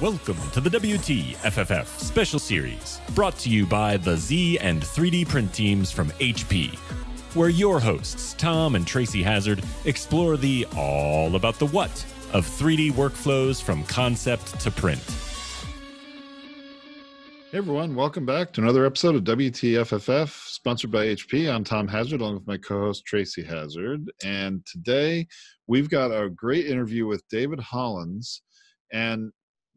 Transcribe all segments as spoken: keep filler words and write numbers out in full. Welcome to the W T F F F Special Series, brought to you by the Z and three D print teams from H P, where your hosts, Tom and Tracy Hazzard, explore the all about the what of three D workflows from concept to print. Hey everyone, welcome back to another episode of W T F F F, sponsored by H P. I'm Tom Hazzard, along with my co-host Tracy Hazzard. And today we've got a great interview with David Hollands. And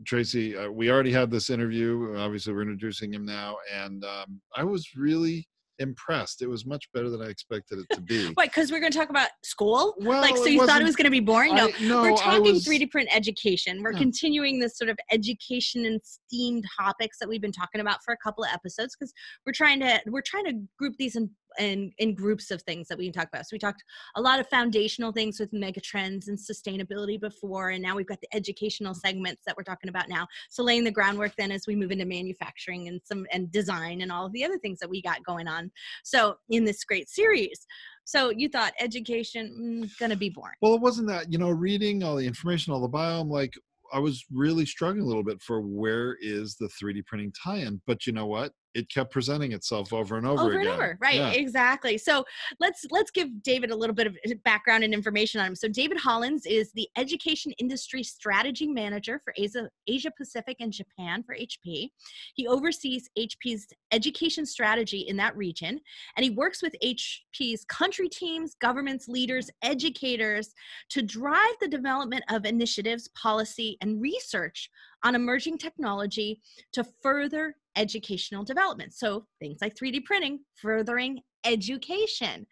Tracy, uh, we already had this interview. Obviously, we're introducing him now, and um, I was really impressed. It was much better than I expected it to be. Wait, because we're going to talk about school? Well, like, so you thought it was going to be boring? No, I, no we're talking was, three D print education. We're yeah. continuing this sort of education and STEAM topics that we've been talking about for a couple of episodes, because we're trying to we're trying to group these in. And in groups of things that we can talk about. So we talked a lot of foundational things with megatrends and sustainability before, and now we've got the educational segments that we're talking about now. So laying the groundwork then as we move into manufacturing and some and design and all of the other things that we got going on. So in this great series. So you thought education, mm, gonna be boring. Well, it wasn't that, you know, reading all the information, all the bio, I'm like, I was really struggling a little bit for where is the three D printing tie-in, but you know what? It kept presenting itself over and over, over again. Over and over, right, yeah. Exactly. So let's let's give David a little bit of background and information on him. So David Hollands is the Education Industry Strategy Manager for Asia, Asia Pacific and Japan for H P. He oversees H P's education strategy in that region, and he works with H P's country teams, governments, leaders, educators to drive the development of initiatives, policy, and research on emerging technology to further educational development. So things like three D printing, furthering education.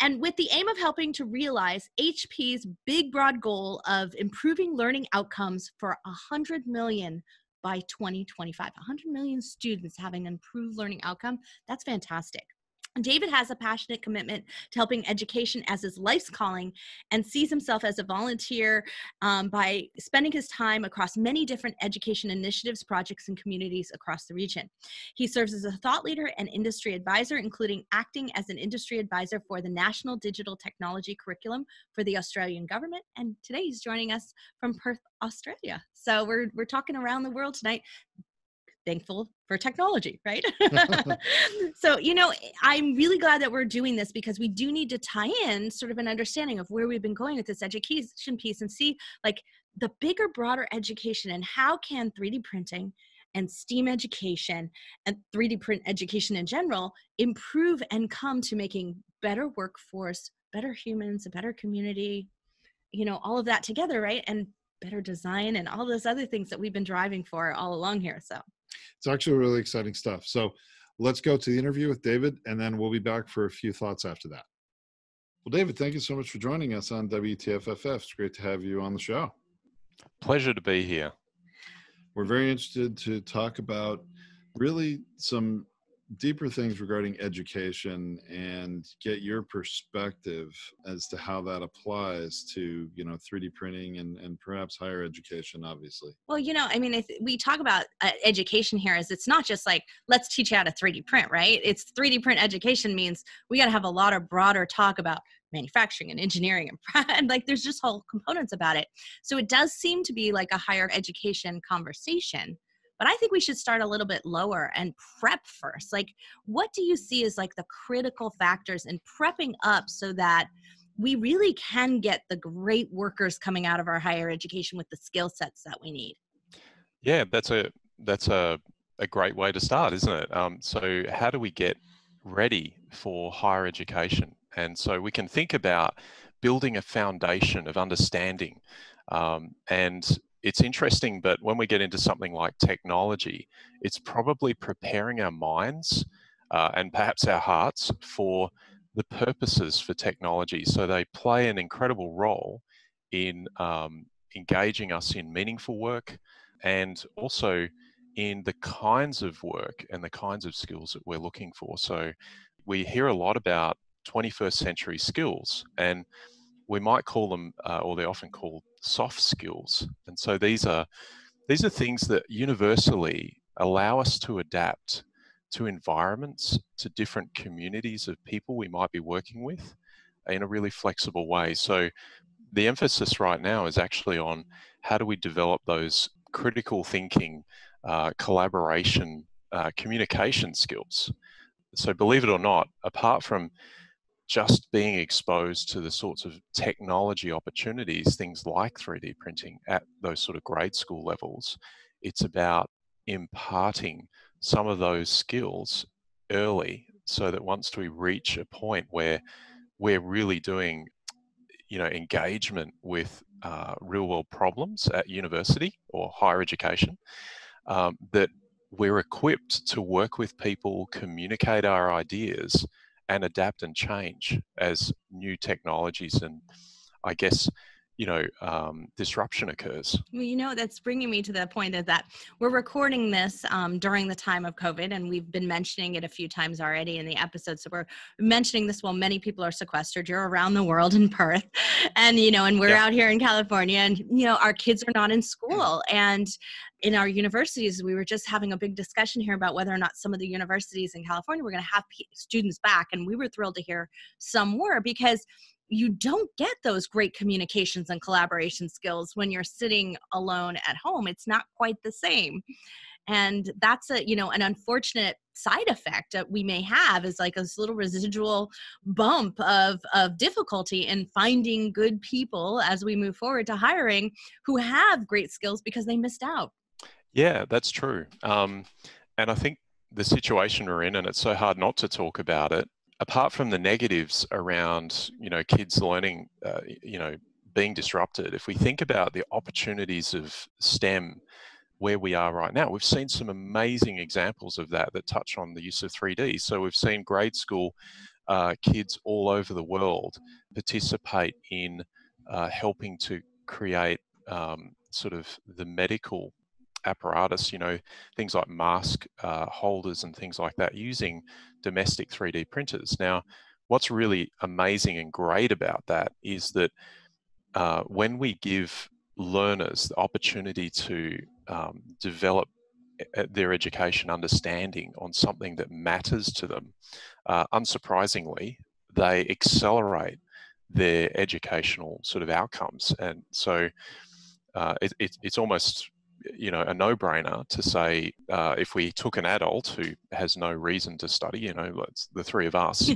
And with the aim of helping to realize H P's big broad goal of improving learning outcomes for one hundred million by twenty twenty-five, one hundred million students having improved learning outcome, that's fantastic. David has a passionate commitment to helping education as his life's calling and sees himself as a volunteer um, by spending his time across many different education initiatives, projects, and communities across the region. He serves as a thought leader and industry advisor, including acting as an industry advisor for the National Digital Technology Curriculum for the Australian Government. And today he's joining us from Perth, Australia. So we're, we're talking around the world tonight. Thankful for technology, right? So, you know, I'm really glad that we're doing this because we do need to tie in sort of an understanding of where we've been going with this education piece and see like the bigger, broader education and how can three D printing and STEAM education and three D print education in general improve and come to making better workforce, better humans, a better community, you know, all of that together, right? And better design and all those other things that we've been driving for all along here, so. It's actually really exciting stuff. So let's go to the interview with David, and then we'll be back for a few thoughts after that. Well, David, thank you so much for joining us on W T F F F. It's great to have you on the show. Pleasure to be here. We're very interested to talk about really some deeper things regarding education and get your perspective as to how that applies to, you know, three D printing and, and perhaps higher education, obviously. Well, you know, I mean, I th- we talk about uh, education here as it's not just like, let's teach you how to three D print, right? It's three D print education means we got to have a lot of broader talk about manufacturing and engineering and, and like there's just whole components about it. So it does seem to be like a higher education conversation. But I think we should start a little bit lower and prep first. Like, what do you see as like the critical factors in prepping up so that we really can get the great workers coming out of our higher education with the skill sets that we need? Yeah, that's a that's a, a great way to start, isn't it? Um, so how do we get ready for higher education? And so we can think about building a foundation of understanding um, and it's interesting, but when we get into something like technology, it's probably preparing our minds uh, and perhaps our hearts for the purposes for technology. So they play an incredible role in um, engaging us in meaningful work and also in the kinds of work and the kinds of skills that we're looking for. So we hear a lot about twenty-first century skills, and we might call them, uh, or they're often called soft skills. And so these are, these are things that universally allow us to adapt to environments, to different communities of people we might be working with in a really flexible way. So the emphasis right now is actually on how do we develop those critical thinking, uh, collaboration, uh, communication skills. So believe it or not, apart from just being exposed to the sorts of technology opportunities, things like three D printing at those sort of grade school levels, it's about imparting some of those skills early so that once we reach a point where we're really doing, you know, engagement with uh, real world problems at university or higher education, um, that we're equipped to work with people, communicate our ideas, and adapt and change as new technologies and, I guess, you know, um, disruption occurs. Well, you know, that's bringing me to the point of that we're recording this um, during the time of COVID, and we've been mentioning it a few times already in the episode. So we're mentioning this while many people are sequestered. You're around the world in Perth, and, you know, and we're yeah. out here in California, and, you know, our kids are not in school. And in our universities, we were just having a big discussion here about whether or not some of the universities in California were going to have students back. And we were thrilled to hear some were, because you don't get those great communications and collaboration skills when you're sitting alone at home. It's not quite the same. And that's a, you know, an unfortunate side effect that we may have, is like this little residual bump of, of difficulty in finding good people as we move forward to hiring who have great skills because they missed out. Yeah, that's true. Um, and I think the situation we're in, and it's so hard not to talk about it, apart from the negatives around, you know, kids learning, uh, you know, being disrupted, if we think about the opportunities of STEM where we are right now, we've seen some amazing examples of that that touch on the use of three D. So we've seen grade school uh, kids all over the world participate in uh, helping to create um, sort of the medical apparatus, you know, things like mask uh, holders and things like that, using domestic three D printers. Now, what's really amazing and great about that is that uh, when we give learners the opportunity to um, develop their education understanding on something that matters to them, uh, unsurprisingly, they accelerate their educational sort of outcomes. And so uh, it, it, it's almost, you know, a no-brainer to say, uh, if we took an adult who has no reason to study, you know, the three of us,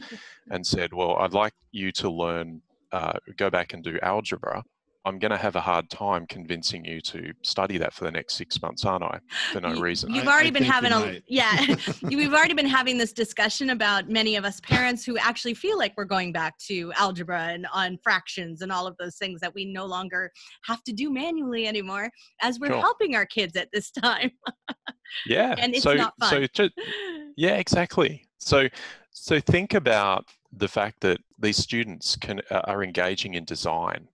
and said, well, I'd like you to learn, uh, go back and do algebra, I'm going to have a hard time convincing you to study that for the next six months, aren't I? For no you, reason. You've already I, I been having a, yeah, we've already been having this discussion about many of us parents who actually feel like we're going back to algebra and on fractions and all of those things that we no longer have to do manually anymore, as we're sure. helping our kids at this time. Yeah. And it's so, not fun. So just, yeah, exactly. So, so think about the fact that these students can, uh, are engaging in design.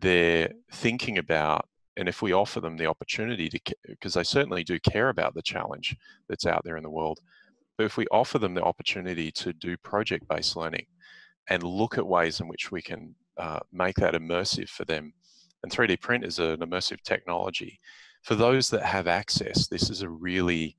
They're thinking about, and if we offer them the opportunity to, because they certainly do care about the challenge that's out there in the world, but if we offer them the opportunity to do project-based learning and look at ways in which we can uh, make that immersive for them, and three D print is an immersive technology, for those that have access, this is a really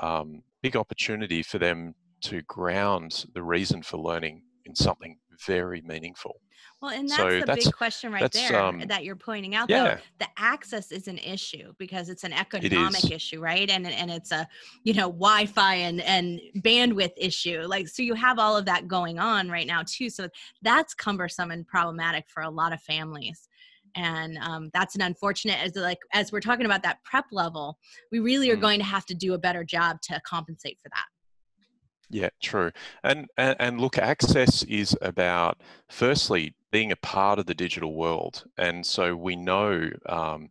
um, big opportunity for them to ground the reason for learning in something very meaningful. Well, and that's so the that's, big question right there um, that you're pointing out, yeah. though. The access is an issue because it's an economic it issue, right? And and it's a, you know, Wi-Fi and, and bandwidth issue. Like, so you have all of that going on right now too. So that's cumbersome and problematic for a lot of families. And um, that's an unfortunate, as like, as we're talking about that prep level, we really are mm. going to have to do a better job to compensate for that. Yeah, true. And, and and look, access is about, firstly, being a part of the digital world. And so we know um,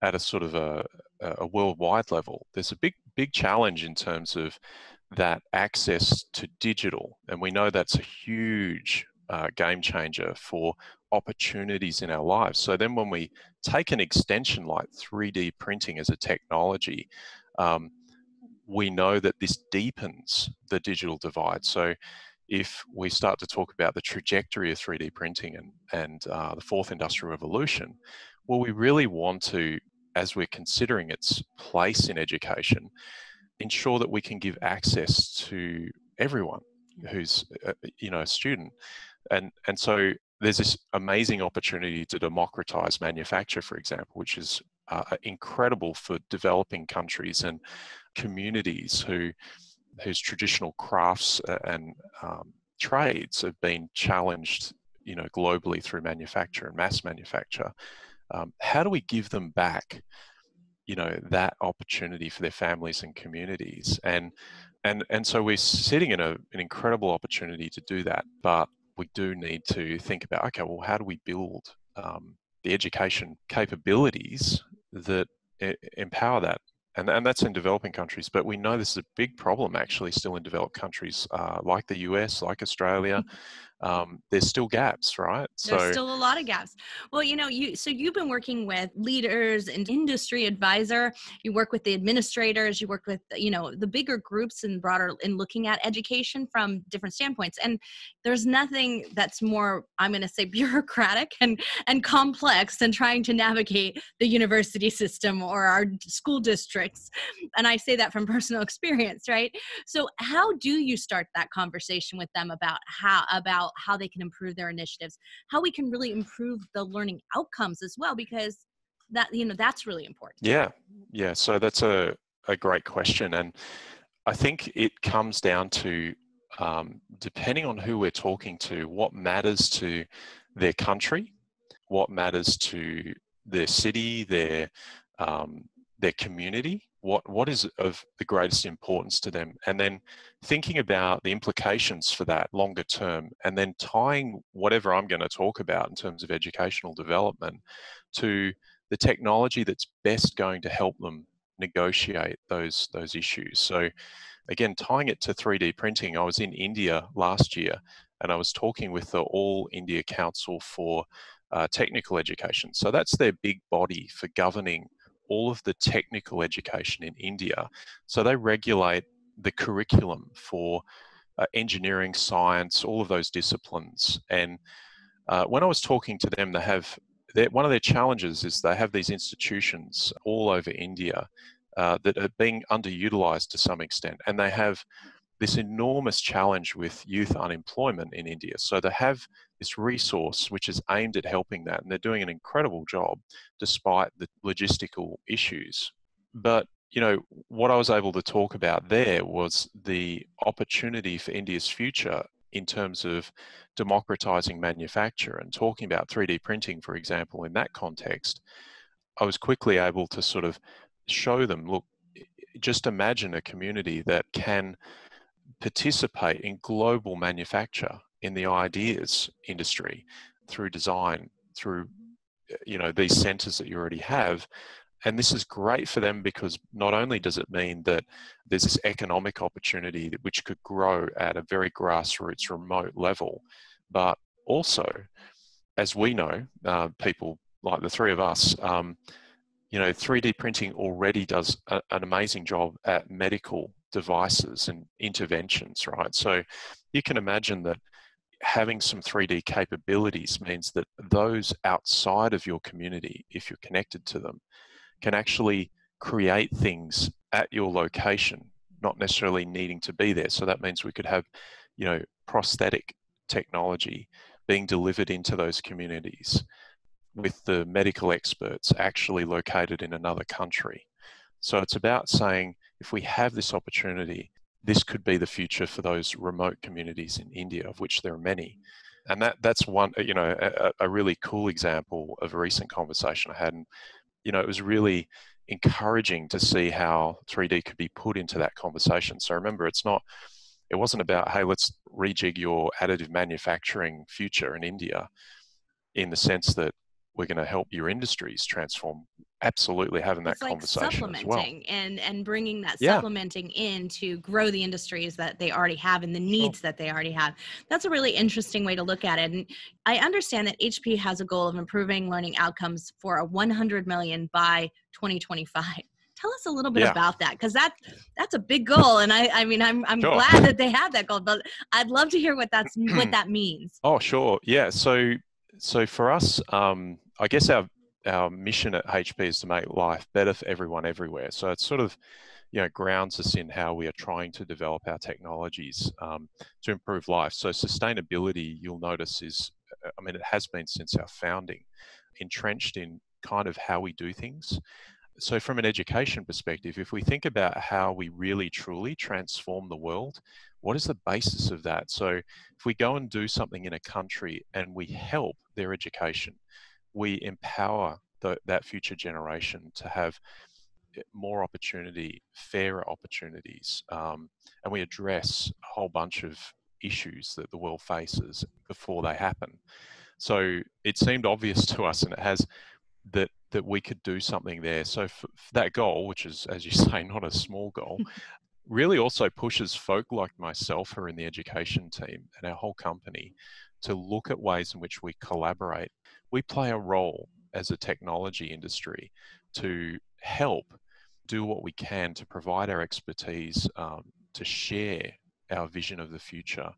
at a sort of a, a worldwide level, there's a big, big challenge in terms of that access to digital. And we know that's a huge uh, game changer for opportunities in our lives. So then when we take an extension like three D printing as a technology, um, we know that this deepens the digital divide. So if we start to talk about the trajectory of three D printing and, and uh, the fourth industrial revolution, well, we really want to, as we're considering its place in education, ensure that we can give access to everyone who's, uh, you know, a student. And, and so there's this amazing opportunity to democratize manufacture, for example, which is are incredible for developing countries and communities who whose traditional crafts and um, trades have been challenged, you know, globally through manufacture and mass manufacture. Um, how do we give them back, you know, that opportunity for their families and communities? And and and so we're sitting in a, an incredible opportunity to do that, but we do need to think about, okay, well, how do we build um, the education capabilities that e- empower that? And, and that's in developing countries, but we know this is a big problem actually still in developed countries uh, like the U S, like Australia. Um, there's still gaps, right? So there's still a lot of gaps. Well, you know, you so you've been working with leaders and industry advisor. You work with the administrators. You work with, you know, the bigger groups and broader in looking at education from different standpoints. And there's nothing that's more, I'm going to say, bureaucratic and and complex than trying to navigate the university system or our school districts. And I say that from personal experience, right? So how do you start that conversation with them about how about how they can improve their initiatives, how we can really improve the learning outcomes as well, because that, you know, that's really important. Yeah. Yeah. So that's a, a great question. And I think it comes down to, um, depending on who we're talking to, what matters to their country, what matters to their city, their, um, their community, what, what is of the greatest importance to them, and then thinking about the implications for that longer term, and then tying whatever I'm going to talk about in terms of educational development to the technology that's best going to help them negotiate those, those issues. So again, tying it to three D printing, I was in India last year and I was talking with the All India Council for uh, Technical Education. So that's their big body for governing all of the technical education in India. So they regulate the curriculum for uh, engineering, science, all of those disciplines. And uh, when I was talking to them, they have, one of their challenges is they have these institutions all over India uh, that are being underutilized to some extent. And they have this enormous challenge with youth unemployment in India. So they have this resource which is aimed at helping that, and they're doing an incredible job despite the logistical issues. But, you know, what I was able to talk about there was the opportunity for India's future in terms of democratizing manufacture and talking about three D printing, for example, in that context. I was quickly able to sort of show them, look, just imagine a community that can participate in global manufacture in the ideas industry through design, through, you know, these centers that you already have. And this is great for them because not only does it mean that there's this economic opportunity which could grow at a very grassroots remote level, but also, as we know, uh, people like the three of us, um, you know, three D printing already does a, an amazing job at medical devices and interventions, right? So you can imagine that having some three D capabilities means that those outside of your community, if you're connected to them, can actually create things at your location, not necessarily needing to be there. So that means we could have, you know, prosthetic technology being delivered into those communities with the medical experts actually located in another country. So it's about saying, if we have this opportunity, this could be the future for those remote communities in India, of which there are many. And that that's one, you know, a, a really cool example of a recent conversation I had. And, you know, it was really encouraging to see how three D could be put into that conversation. So remember, it's not, it wasn't about, hey, let's rejig your additive manufacturing future in India in the sense that we're going to help your industries transform. Absolutely, having that it's like conversation as well, and and bringing that yeah. supplementing in to grow the industries that they already have and the needs sure. that they already have. That's a really interesting way to look at it. And I understand that H P has a goal of improving learning outcomes for a one hundred million by twenty twenty-five. Tell us a little bit yeah. about that, because that that's a big goal, and I I mean I'm I'm sure. glad that they have that goal, but I'd love to hear what that's what that means. Oh sure, yeah. So so for us, um, I guess our Our mission at H P is to make life better for everyone everywhere. So it sort of, you know, grounds us in how we are trying to develop our technologies um, to improve life. So sustainability, you'll notice is, I mean, it has been since our founding, entrenched in kind of how we do things. So from an education perspective, if we think about how we really truly transform the world, what is the basis of that? So if we go and do something in a country and we help their education, we empower the, that future generation to have more opportunity, fairer opportunities, um, and we address a whole bunch of issues that the world faces before they happen. So it seemed obvious to us, and it has, that that we could do something there. So for, for that goal, which is, as you say, not a small goal, really also pushes folk like myself who are in the education team and our whole company to look at ways in which we collaborate. We play a role as a technology industry to help do what we can to provide our expertise, um, to share our vision of the future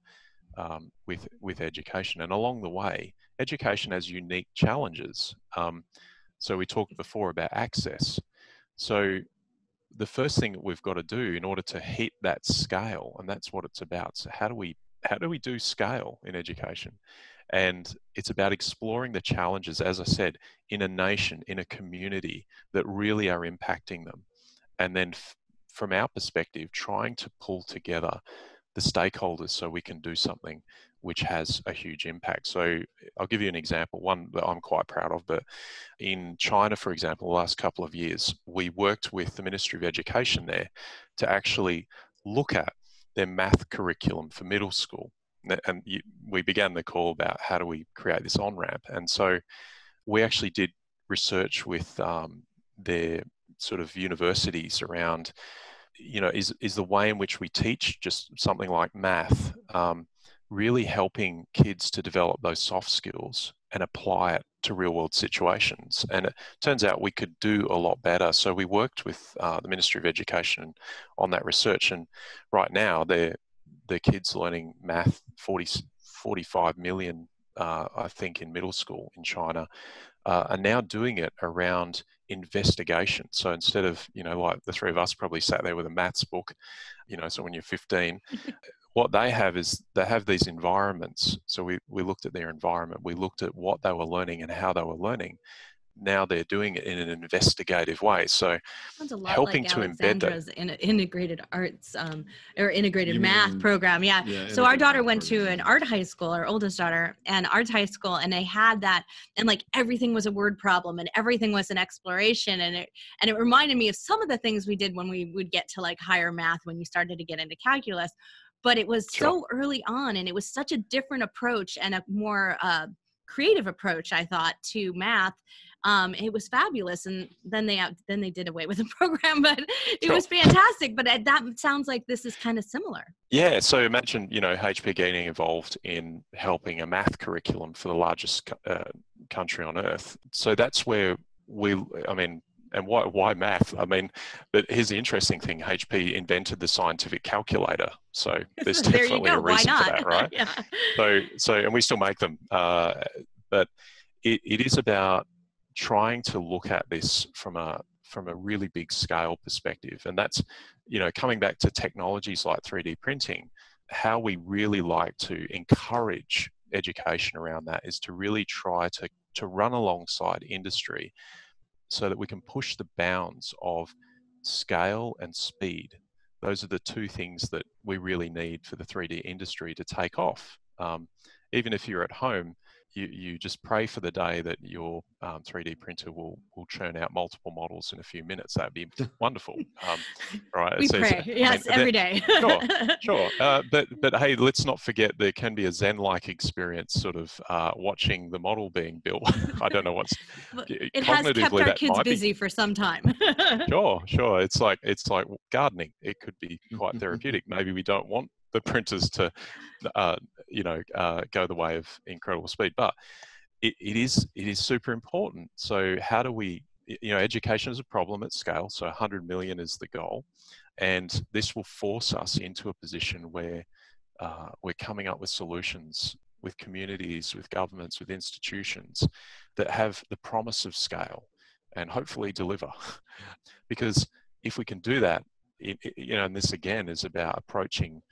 um, with, with education. And along the way, education has unique challenges. Um, so we talked before about access. So the first thing that we've got to do in order to hit that scale, and that's what it's about. So how do we, how do we do scale in education? And it's about exploring the challenges, as I said, in a nation, in a community that really are impacting them. And then f- from our perspective, trying to pull together the stakeholders so we can do something which has a huge impact. So I'll give you an example, one that I'm quite proud of, but in China, for example, the last couple of years, we worked with the Ministry of Education there to actually look at their math curriculum for middle school. And we began the call about how do we create this on-ramp. And so we actually did research with um, their sort of universities around, you know, is, is the way in which we teach just something like math, um, really helping kids to develop those soft skills and apply it to real world situations. And it turns out we could do a lot better. So we worked with uh, the Ministry of Education on that research. And right now they're, the kids learning math, forty, forty-five million, uh, I think, in middle school in China, uh, are now doing it around investigation. So instead of, you know, like the three of us probably sat there with a maths book, you know, so when you're fifteen, what they have is they have these environments. So we, we looked at their environment. We looked at what they were learning and how they were learning. Now they're doing it in an investigative way. So sounds a lot helping like to embed that in an integrated arts um, or integrated you math mean, program. Yeah. yeah so our daughter went program. to an art high school, our oldest daughter, and arts high school, and they had that, and like everything was a word problem and everything was an exploration. And it, and it reminded me of some of the things we did when we would get to like higher math, when you started to get into calculus, but it was sure. so early on, and it was such a different approach and a more uh, creative approach, I thought, to math. Um, it was fabulous, and then they out, then they did away with the program, but it sure. was fantastic. But that sounds like this is kind of similar. Yeah. So imagine, you know, H P getting involved in helping a math curriculum for the largest uh, country on earth. So that's where we, I mean, and why why math? I mean, but here's the interesting thing: H P invented the scientific calculator. So there's there definitely a reason for that, right? yeah. So so, and we still make them, uh, but it, it is about trying to look at this from a from a really big scale perspective. And that's, you know, coming back to technologies like three D printing, how we really like to encourage education around that is to really try to, to run alongside industry so that we can push the bounds of scale and speed. Those are the two things that we really need for the three D industry to take off. Um, even if you're at home, You, you just pray for the day that your um, three D printer will will churn out multiple models in a few minutes. That'd be wonderful, um, right? We so, pray, so, yes, I mean, every then, day. sure, sure. Uh, but but hey, let's not forget there can be a zen-like experience, sort of uh, watching the model being built. I don't know what's it has kept our kids busy be. for some time. sure, sure. It's like it's like gardening. It could be quite therapeutic. Maybe we don't want the printers to, uh, you know, uh, go the way of incredible speed, but it, it is it is super important. So how do we, you know, education is a problem at scale. So one hundred million is the goal, and this will force us into a position where uh, we're coming up with solutions with communities, with governments, with institutions that have the promise of scale, and hopefully deliver. Because if we can do that, it, it, you know, and this again is about approaching.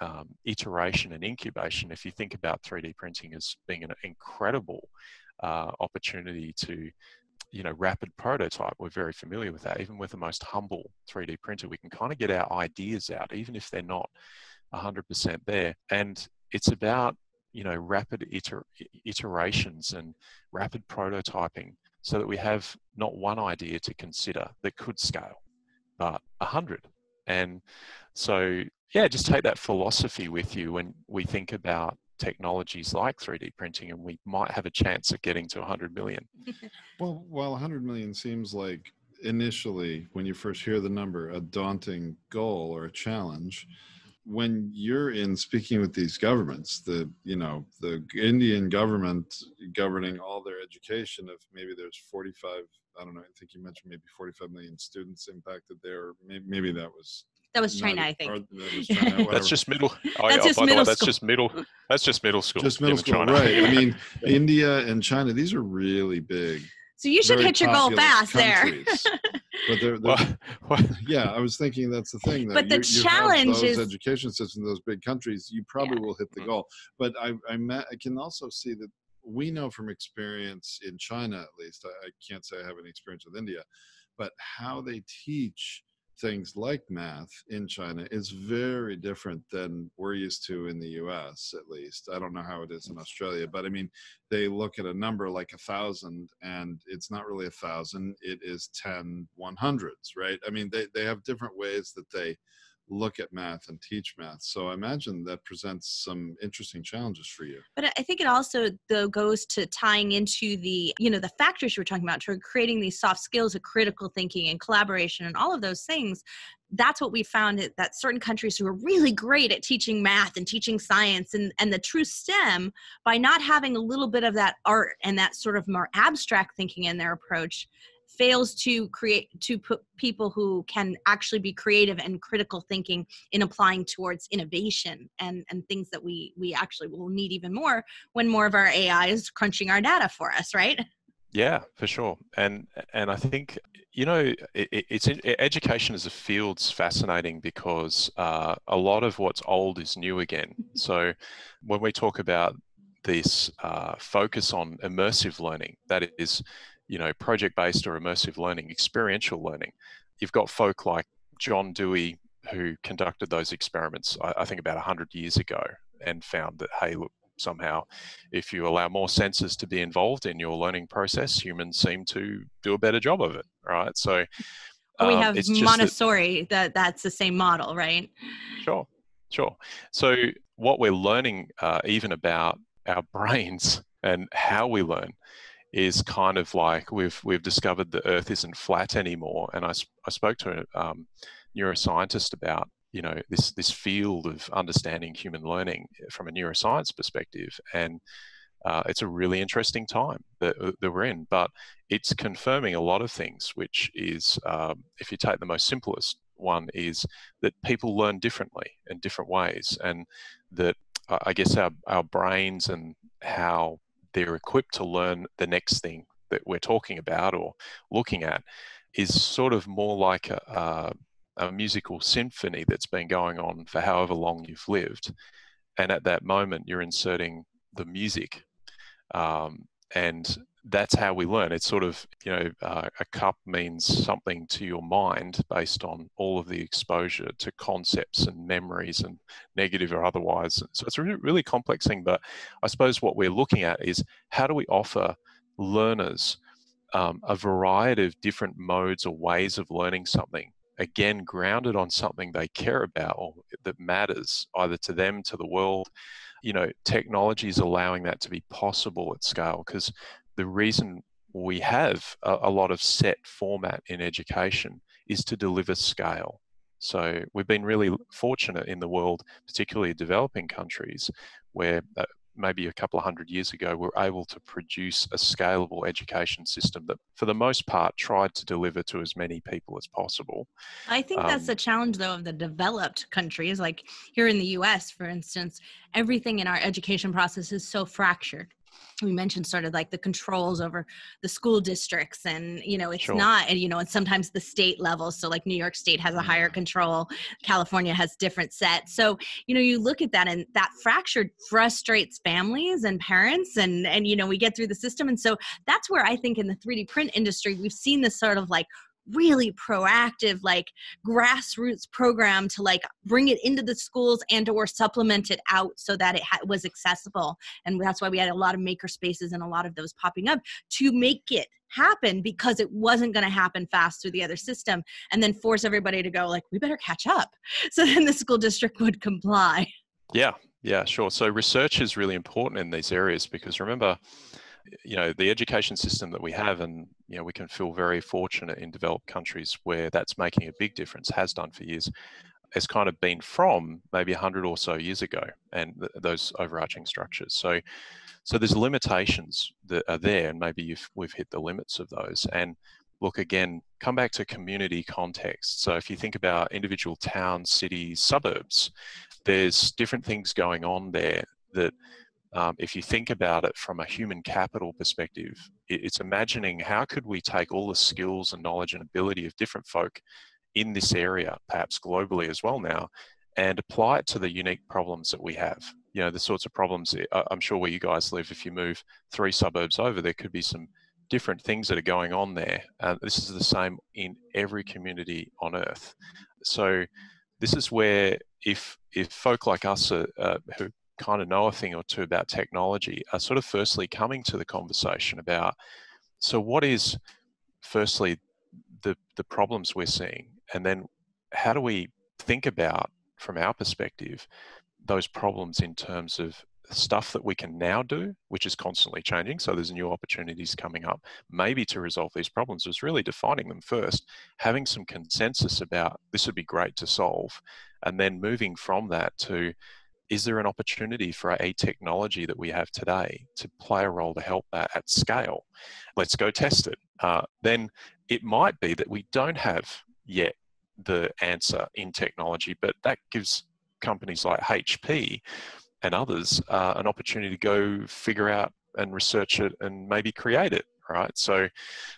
Um, iteration and incubation. If you think about three D printing as being an incredible uh, opportunity to you know, rapid prototype. We're very familiar with that. Even with the most humble three D printer, we can kind of get our ideas out, even if they're not one hundred percent there. And it's about, you know, rapid iter iterations and rapid prototyping so that we have not one idea to consider that could scale, but a hundred. And so, yeah, just take that philosophy with you when we think about technologies like three D printing, and we might have a chance of getting to a hundred million. Well, while a hundred million seems like initially, when you first hear the number, a daunting goal or a challenge, when you're in speaking with these governments, the, you know, the Indian government governing all their education of maybe there's forty-five, I don't know, I think you mentioned maybe forty-five million students impacted there. Maybe, maybe that was... That was China, I think. That was China, that's just middle. Oh, that's, yeah, just middle way, that's just middle. That's just middle school. Just middle school, China. Right? I mean, India and China; these are really big. So you should hit your goal fast countries. There. But they're, they're, well, well, yeah, I was thinking that's the thing. Though. But the you, you challenge those is education systems in those big countries. You probably yeah. will hit the goal. But I, I, I can also see that we know from experience in China, at least. I, I can't say I have any experience with India, but how they teach things like math in China is very different than we're used to in the U S, at least. I don't know how it is in Australia, but I mean, they look at a number like a thousand and it's not really a thousand, it is ten one hundreds, right? I mean, they, they have different ways that they look at math and teach math. So I imagine that presents some interesting challenges for you. But I think it also, though, goes to tying into the, you know, the factors you were talking about, to creating these soft skills of critical thinking and collaboration and all of those things. That's what we found, that certain countries who are really great at teaching math and teaching science and, and the true STEM, by not having a little bit of that art and that sort of more abstract thinking in their approach, fails to create, to put people who can actually be creative and critical thinking in applying towards innovation and, and things that we, we actually will need even more when more of our A I is crunching our data for us, right? Yeah, for sure. And, and I think, you know, it, it's it, education as a field's fascinating because uh, a lot of what's old is new again. So when we talk about this uh, focus on immersive learning, that is, you know, project-based or immersive learning, experiential learning. You've got folk like John Dewey, who conducted those experiments, I, I think about a hundred years ago, and found that, hey, look, somehow, if you allow more senses to be involved in your learning process, humans seem to do a better job of it, right? So um, we have it's Montessori, that, that that's the same model, right? Sure, sure. So what we're learning uh, even about our brains and how we learn is kind of like we've we've discovered the Earth isn't flat anymore. And I, I spoke to a um, neuroscientist about, you know, this this field of understanding human learning from a neuroscience perspective, and uh, it's a really interesting time that, that we're in. But it's confirming a lot of things, which is um, if you take the most simplest one, is that people learn differently in different ways, and that uh, I guess our our brains and how they're equipped to learn the next thing that we're talking about or looking at is sort of more like a, a, a musical symphony that's been going on for however long you've lived. And at that moment, you're inserting the music. Um, and that's how we learn. It's sort of, you know, uh, a cup means something to your mind based on all of the exposure to concepts and memories, and negative or otherwise. So it's a really, really complex thing, but I suppose what we're looking at is how do we offer learners um, a variety of different modes or ways of learning something, again, grounded on something they care about or that matters either to them, to the world. You know, technology is allowing that to be possible at scale, because the reason we have a, a lot of set format in education is to deliver scale. So we've been really fortunate in the world, particularly developing countries, where uh, maybe a couple of hundred years ago, we were able to produce a scalable education system that, for the most part, tried to deliver to as many people as possible. I think um, that's the challenge, though, of the developed countries. Like here in the U S, for instance, everything in our education process is so fractured. we mentioned sort of like the controls over the school districts, and, you know, it's sure. not, and, you know, and sometimes the state level. So like New York State has a higher control. California has different sets. So, you know, you look at that, and that fractured frustrates families and parents, and, and, you know, we get through the system. And so that's where I think in the three D print industry, we've seen this sort of like really proactive, like grassroots program to like bring it into the schools and or supplement it out so that it ha was accessible. And that's why we had a lot of maker spaces and a lot of those popping up to make it happen, because it wasn't going to happen fast through the other system, and then force everybody to go like, we better catch up. So then the school district would comply. Yeah, yeah, sure. So research is really important in these areas, because remember, you know, the education system that we have, and, you know, we can feel very fortunate in developed countries where that's making a big difference, has done for years, has kind of been from maybe a hundred or so years ago, and th those overarching structures. So, so there's limitations that are there, and maybe you've, we've hit the limits of those. And look, again, come back to community context. So if you think about individual towns, cities, suburbs, there's different things going on there that, Um, if you think about it from a human capital perspective, it's imagining how could we take all the skills and knowledge and ability of different folk in this area, perhaps globally as well now, and apply it to the unique problems that we have. You know, the sorts of problems, I'm sure where you guys live, if you move three suburbs over, there could be some different things that are going on there. Uh, this is the same in every community on Earth. So this is where if, if folk like us are, uh, who kind of know a thing or two about technology are sort of firstly coming to the conversation about, so what is firstly the, the problems we're seeing, and then how do we think about from our perspective those problems in terms of stuff that we can now do, which is constantly changing. So there's new opportunities coming up, maybe to resolve these problems, is really defining them first, having some consensus about this would be great to solve, and then moving from that to, is there an opportunity for a technology that we have today to play a role to help that at scale? Let's go test it. Uh, then it might be that we don't have yet the answer in technology, but that gives companies like H P and others uh, an opportunity to go figure out and research it and maybe create it, right? So,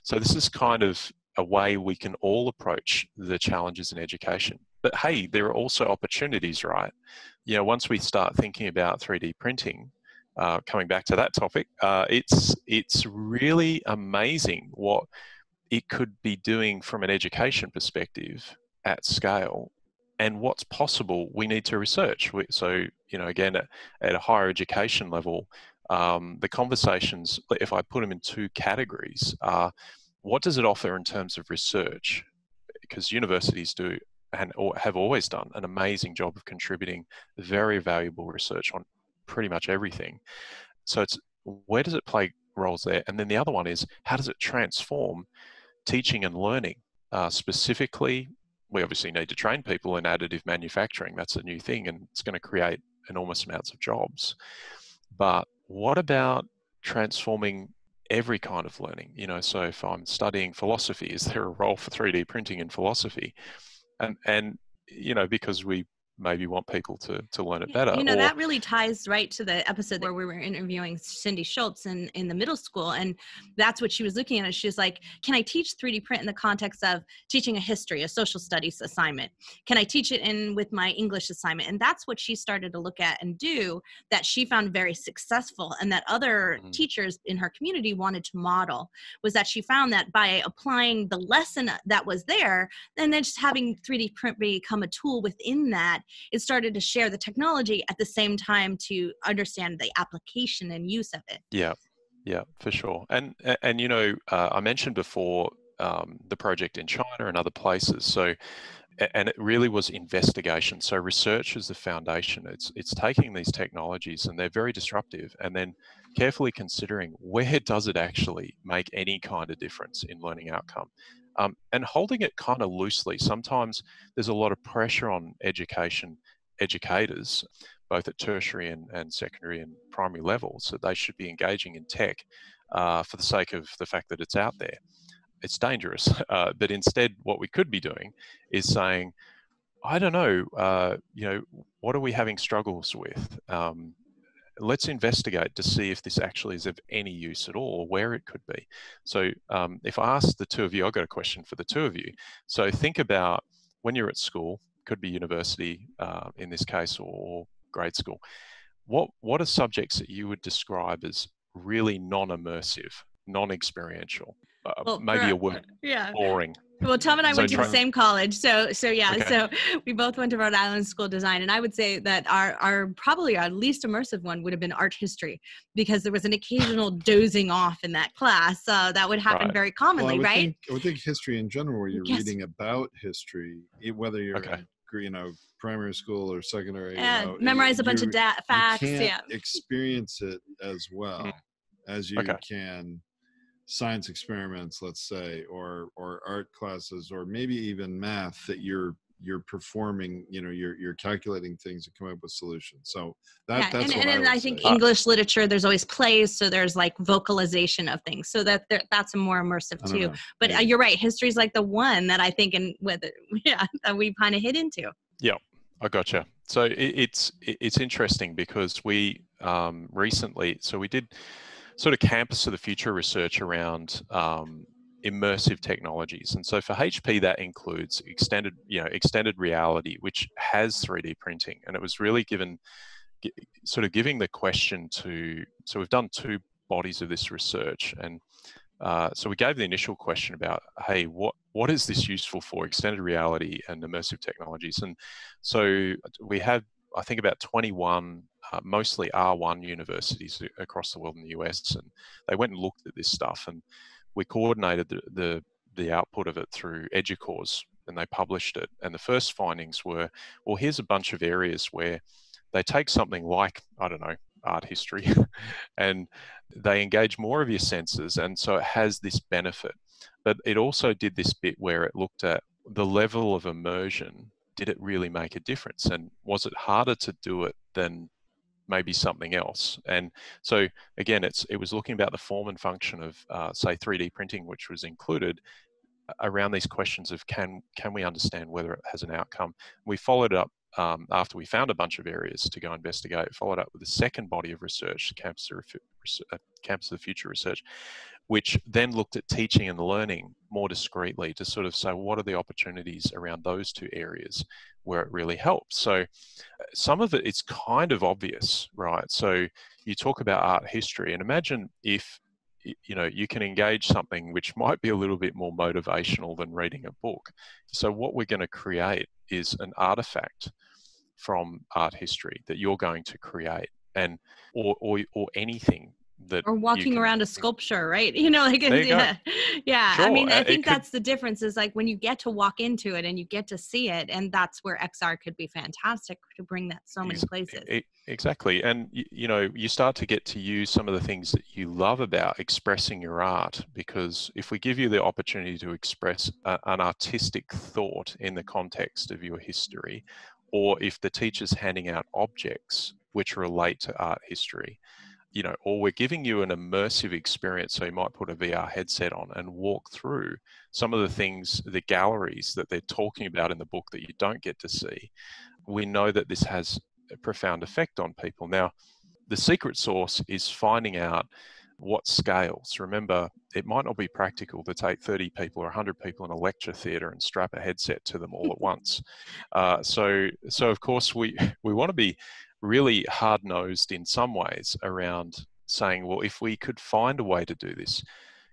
so this is kind of a way we can all approach the challenges in education. But hey, there are also opportunities, right? You know, once we start thinking about three D printing, uh, coming back to that topic, uh, it's, it's really amazing what it could be doing from an education perspective at scale, and what's possible we need to research. We, so, you know, again, at, at a higher education level, um, the conversations, if I put them in two categories, are what does it offer in terms of research? Because universities do, and or have always done, an amazing job of contributing very valuable research on pretty much everything. So it's, where does it play roles there? And then the other one is, how does it transform teaching and learning? Uh, specifically, we obviously need to train people in additive manufacturing. That's a new thing, and it's going to create enormous amounts of jobs. But what about transforming every kind of learning? You know, so if I'm studying philosophy, is there a role for three D printing in philosophy? And, and, you know, because we maybe want people to, to learn it better. You know, or... that really ties right to the episode where we were interviewing Cindy Schultz in, in the middle school. And that's what she was looking at. She was like, can I teach three D print in the context of teaching a history, a social studies assignment? Can I teach it in with my English assignment? And that's what she started to look at and do, that she found very successful, and that other mm-hmm. teachers in her community wanted to model, was that she found that by applying the lesson that was there, and then just having three D print become a tool within that, it started to share the technology at the same time to understand the application and use of it. Yeah, yeah, for sure. And, and you know, uh, I mentioned before um, the project in China and other places. So, and it really was investigation. So research is the foundation. It's, it's taking these technologies, and they're very disruptive, and then carefully considering where does it actually make any kind of difference in learning outcome. Um, and holding it kind of loosely. Sometimes there's a lot of pressure on education educators, both at tertiary and, and secondary and primary levels, that they should be engaging in tech uh, for the sake of the fact that it's out there. It's dangerous. Uh, but instead, what we could be doing is saying, I don't know, uh, you know, what are we having struggles with? Um, let's investigate to see if this actually is of any use at all, or where it could be. So um, if I ask the two of you, I've got a question for the two of you. So think about when you're at school, could be university uh, in this case, or grade school. What, what are subjects that you would describe as really non-immersive, non-experiential? Uh, well, maybe for, a word, yeah. boring. Well, Tom and I so went to the same college. So, so yeah, okay. so we both went to Rhode Island School of Design. And I would say that our, our probably our least immersive one would have been art history, because there was an occasional dozing off in that class. Uh, that would happen right. very commonly, well, I would right? Think, I would think history in general, where you're yes. reading about history, whether you're okay. in, you know, primary school or secondary. Uh, you know, memorize a bunch of da facts. You can't yeah. experience it as well mm. as you okay. can science experiments, let's say, or or art classes, or maybe even math that you're you're performing, you know, you're you're calculating things and coming up with solutions. So that, yeah. that's and, what and I, would I think say. English literature, there's always plays, so there's like vocalization of things, so that there, that's a more immersive too. Know. But yeah. you're right, history's like the one that I think and with yeah that we kind of hit into. Yeah, I gotcha. So it, it's it, it's interesting because we um, recently, so we did. sort of campus of the future research around um, immersive technologies. And so for H P, that includes extended, you know, extended reality, which has three D printing. And it was really given, sort of giving the question to, so we've done two bodies of this research. And uh, so we gave the initial question about, hey, what, what is this useful for, extended reality and immersive technologies? And so we have, I think, about twenty-one Uh, mostly R one universities across the world in the U S, and they went and looked at this stuff, and we coordinated the, the, the output of it through EduCause, and they published it. And the first findings were, well, here's a bunch of areas where they take something like, I don't know, art history, and they engage more of your senses, and so it has this benefit. But it also did this bit where it looked at the level of immersion. Did it really make a difference? And was it harder to do it than maybe something else? And so again, it's it was looking about the form and function of uh, say three D printing, which was included around these questions of can can we understand whether it has an outcome. We followed up um, after we found a bunch of areas to go investigate, followed up with a second body of research, Campus of, uh, Campus of the Future Research, which then looked at teaching and learning more discreetly to sort of say, what are the opportunities around those two areas where it really helps? So some of it, it's kind of obvious, right? So you talk about art history, and imagine if, you know, you can engage something which might be a little bit more motivational than reading a book. So what we're going to create is an artifact from art history that you're going to create, and or, or, or anything. That or walking around a sculpture, right? You know, like, yeah, yeah. Sure. I mean, I think could, that's the difference is like when you get to walk into it and you get to see it, and that's where X R could be fantastic to bring that so many places. It, exactly. And, you, you know, you start to get to use some of the things that you love about expressing your art, because if we give you the opportunity to express a, an artistic thought in the context of your history, or if the teacher's handing out objects which relate to art history, you know, or we're giving you an immersive experience. So you might put a V R headset on and walk through some of the things, the galleries that they're talking about in the book that you don't get to see. We know that this has a profound effect on people. Now, the secret sauce is finding out what scales. Remember, it might not be practical to take thirty people or one hundred people in a lecture theatre and strap a headset to them all at once. Uh, so, so of course, we, we want to be really hard-nosed in some ways around saying, well, if we could find a way to do this,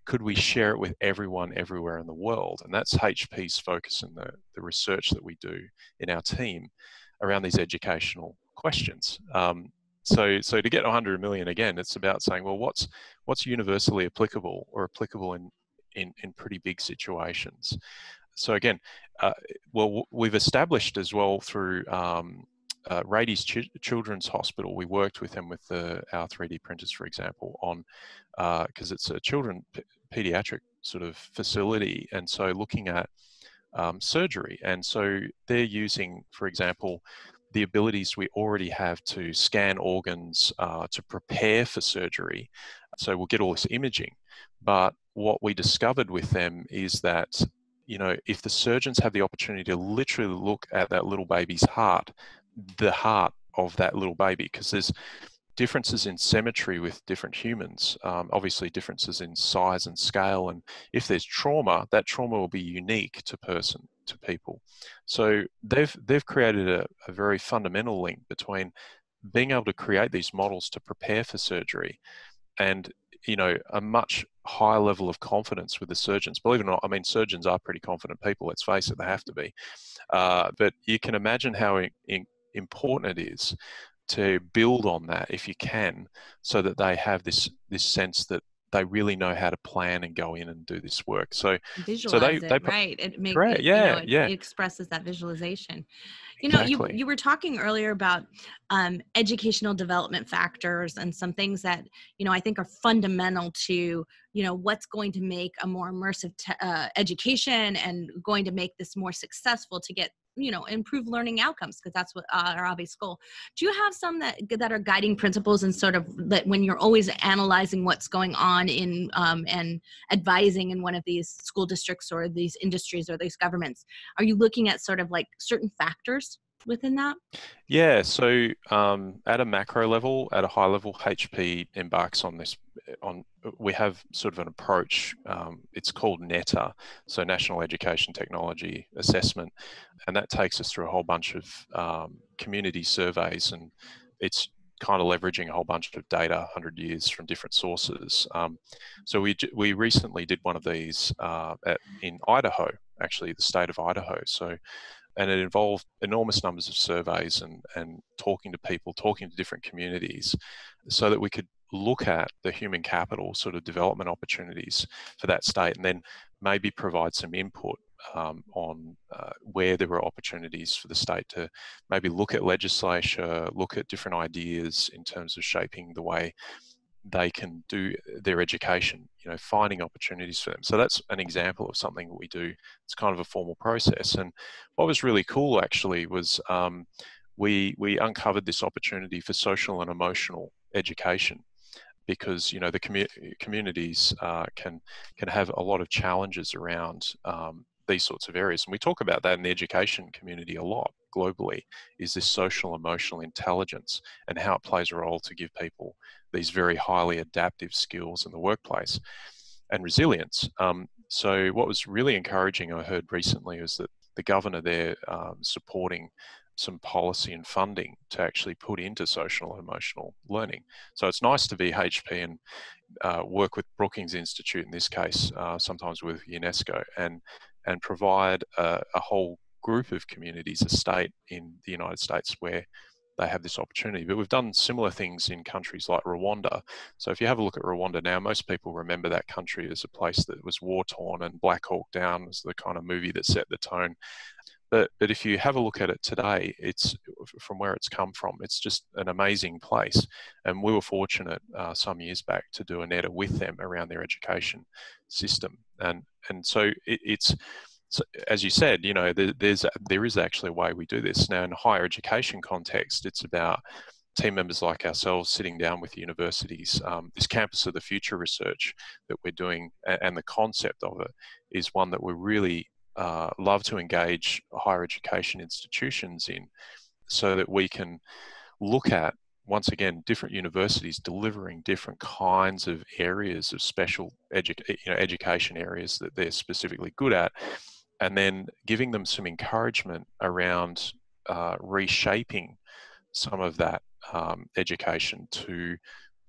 could we share it with everyone everywhere in the world? And that's H P's focus in the, the research that we do in our team around these educational questions. Um, so, so to get one hundred million again, it's about saying, well, what's, what's universally applicable or applicable in, in, in pretty big situations? So again, uh, well, we've established as well through um, Uh, Rady Children's Hospital, we worked with them with the, our three D printers, for example, on because uh, it's a children pediatric sort of facility, and so looking at um, surgery. And so they're using, for example, the abilities we already have to scan organs uh, to prepare for surgery. So we'll get all this imaging. But what we discovered with them is that, you know, if the surgeons have the opportunity to literally look at that little baby's heart, the heart of that little baby, because there's differences in symmetry with different humans, um, obviously differences in size and scale. And if there's trauma, that trauma will be unique to person, to people. So they've, they've created a, a very fundamental link between being able to create these models to prepare for surgery and, you know, a much higher level of confidence with the surgeons. Believe it or not, I mean, surgeons are pretty confident people, let's face it, they have to be. Uh, but you can imagine how in, in important it is to build on that if you can, so that they have this this sense that they really know how to plan and go in and do this work. So, visualize so they, it, they, right. It makes it, yeah, you know, it, yeah. It expresses that visualization. You know, exactly. you, you were talking earlier about um, educational development factors and some things that, you know, I think are fundamental to, you know, what's going to make a more immersive te- uh, education and going to make this more successful to get, you know, improve learning outcomes, because that's what uh, our obvious goal. Do you have some that that are guiding principles and sort of that when you're always analyzing what's going on in um, and advising in one of these school districts or these industries or these governments, are you looking at sort of like certain factors within that? Yeah, so um, at a macro level, at a high level, H P embarks on this. On we have sort of an approach. Um, it's called NETA, so National Education Technology Assessment, and that takes us through a whole bunch of um, community surveys, and it's kind of leveraging a whole bunch of data, one hundred years from different sources. Um, so we we recently did one of these uh, at, in Idaho, actually, the state of Idaho. So. And it involved enormous numbers of surveys and, and talking to people, talking to different communities, so that we could look at the human capital sort of development opportunities for that state, and then maybe provide some input um, on uh, where there were opportunities for the state to maybe look at legislature, look at different ideas in terms of shaping the way they can do their education, you know, finding opportunities for them. So that's an example of something that we do. It's kind of a formal process. And what was really cool actually was um, we, we uncovered this opportunity for social and emotional education, because, you know, the commu- communities uh, can, can have a lot of challenges around um, these sorts of areas. And we talk about that in the education community a lot globally, is this social emotional intelligence and how it plays a role to give people these very highly adaptive skills in the workplace and resilience. Um, so what was really encouraging I heard recently is that the governor there um, supporting some policy and funding to actually put into social and emotional learning. So it's nice to be H P and uh, work with Brookings Institute in this case, uh, sometimes with UNESCO, and and provide a, a whole group of communities, a state in the United States where they have this opportunity. But we've done similar things in countries like Rwanda. So if you have a look at Rwanda now, most people remember that country as a place that was war-torn, and Black Hawk Down was the kind of movie that set the tone. But, but if you have a look at it today, it's from where it's come from. It's just an amazing place. And we were fortunate uh, some years back to do a NETA with them around their education system. And and so it, it's, so as you said, you know, there, there's there is actually a way we do this. Now, in a higher education context, it's about team members like ourselves sitting down with universities. Um, this Campus of the Future research that we're doing, and the concept of it, is one that we really uh, love to engage higher education institutions in, so that we can look at, once again, different universities delivering different kinds of areas of special edu- you know, education areas that they're specifically good at, and then giving them some encouragement around uh, reshaping some of that um, education to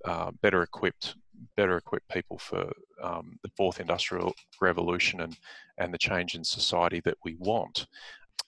uh, better equipped, better equipped people for um, the fourth industrial revolution and, and the change in society that we want.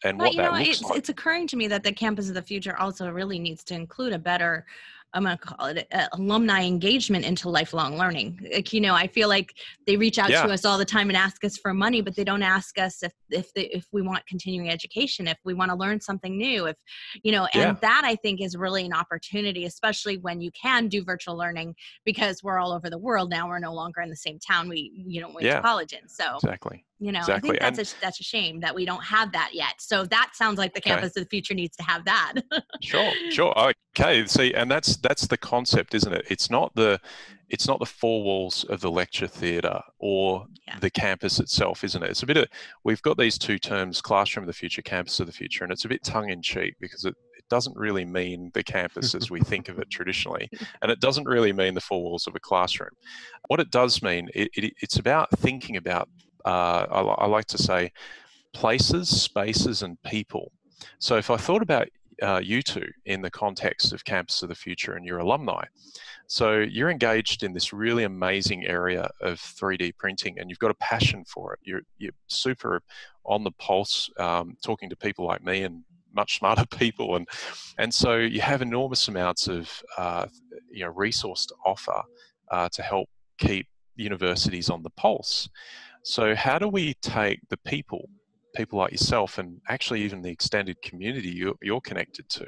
And but what you know, it's, like. It's occurring to me that the Campus of the Future also really needs to include a better, I'm going to call it uh, alumni engagement into lifelong learning. Like, you know, I feel like they reach out yeah. to us all the time and ask us for money, but they don't ask us if, if, they, if we want continuing education, if we want to learn something new, if, you know, and yeah. that I think is really an opportunity, especially when you can do virtual learning, because we're all over the world now. We're no longer in the same town we, you know, went yeah. to college in. So, exactly. you know, exactly. I think that's, and, a, that's a shame that we don't have that yet. So that sounds like the okay. Campus of the Future needs to have that. Sure, sure. Okay. See, and that's, that's the concept, isn't it? It's not the, it's not the four walls of the lecture theatre or yeah. the campus itself, isn't it? It's a bit of, we've got these two terms, classroom of the future, campus of the future, and it's a bit tongue in cheek because it, it doesn't really mean the campus as we think of it traditionally, and it doesn't really mean the four walls of a classroom. What it does mean, it, it, it's about thinking about, uh, I, I like to say, places, spaces, and people. So if I thought about uh, you two in the context of Campus of the Future and your alumni, so you're engaged in this really amazing area of three D printing, and you've got a passion for it. You're, you're super on the pulse, um, talking to people like me and much smarter people, and and so you have enormous amounts of uh, you know resource to offer uh, to help keep universities on the pulse. So how do we take the people, people like yourself, and actually even the extended community you're, you're connected to,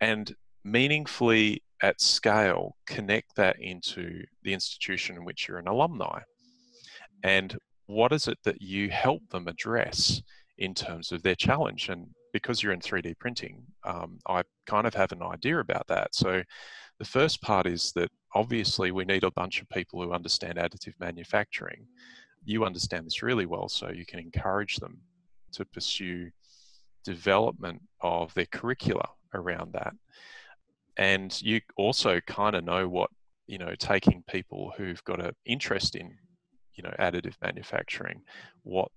and meaningfully at scale connect that into the institution in which you're an alumni? And what is it that you help them address in terms of their challenge? And because you're in three D printing, um, I kind of have an idea about that. So the first part is that obviously we need a bunch of people who understand additive manufacturing. You understand this really well, so you can encourage them to pursue development of their curricula around that. And you also kind of know what, you know, taking people who've got an interest in, you know, additive manufacturing, what,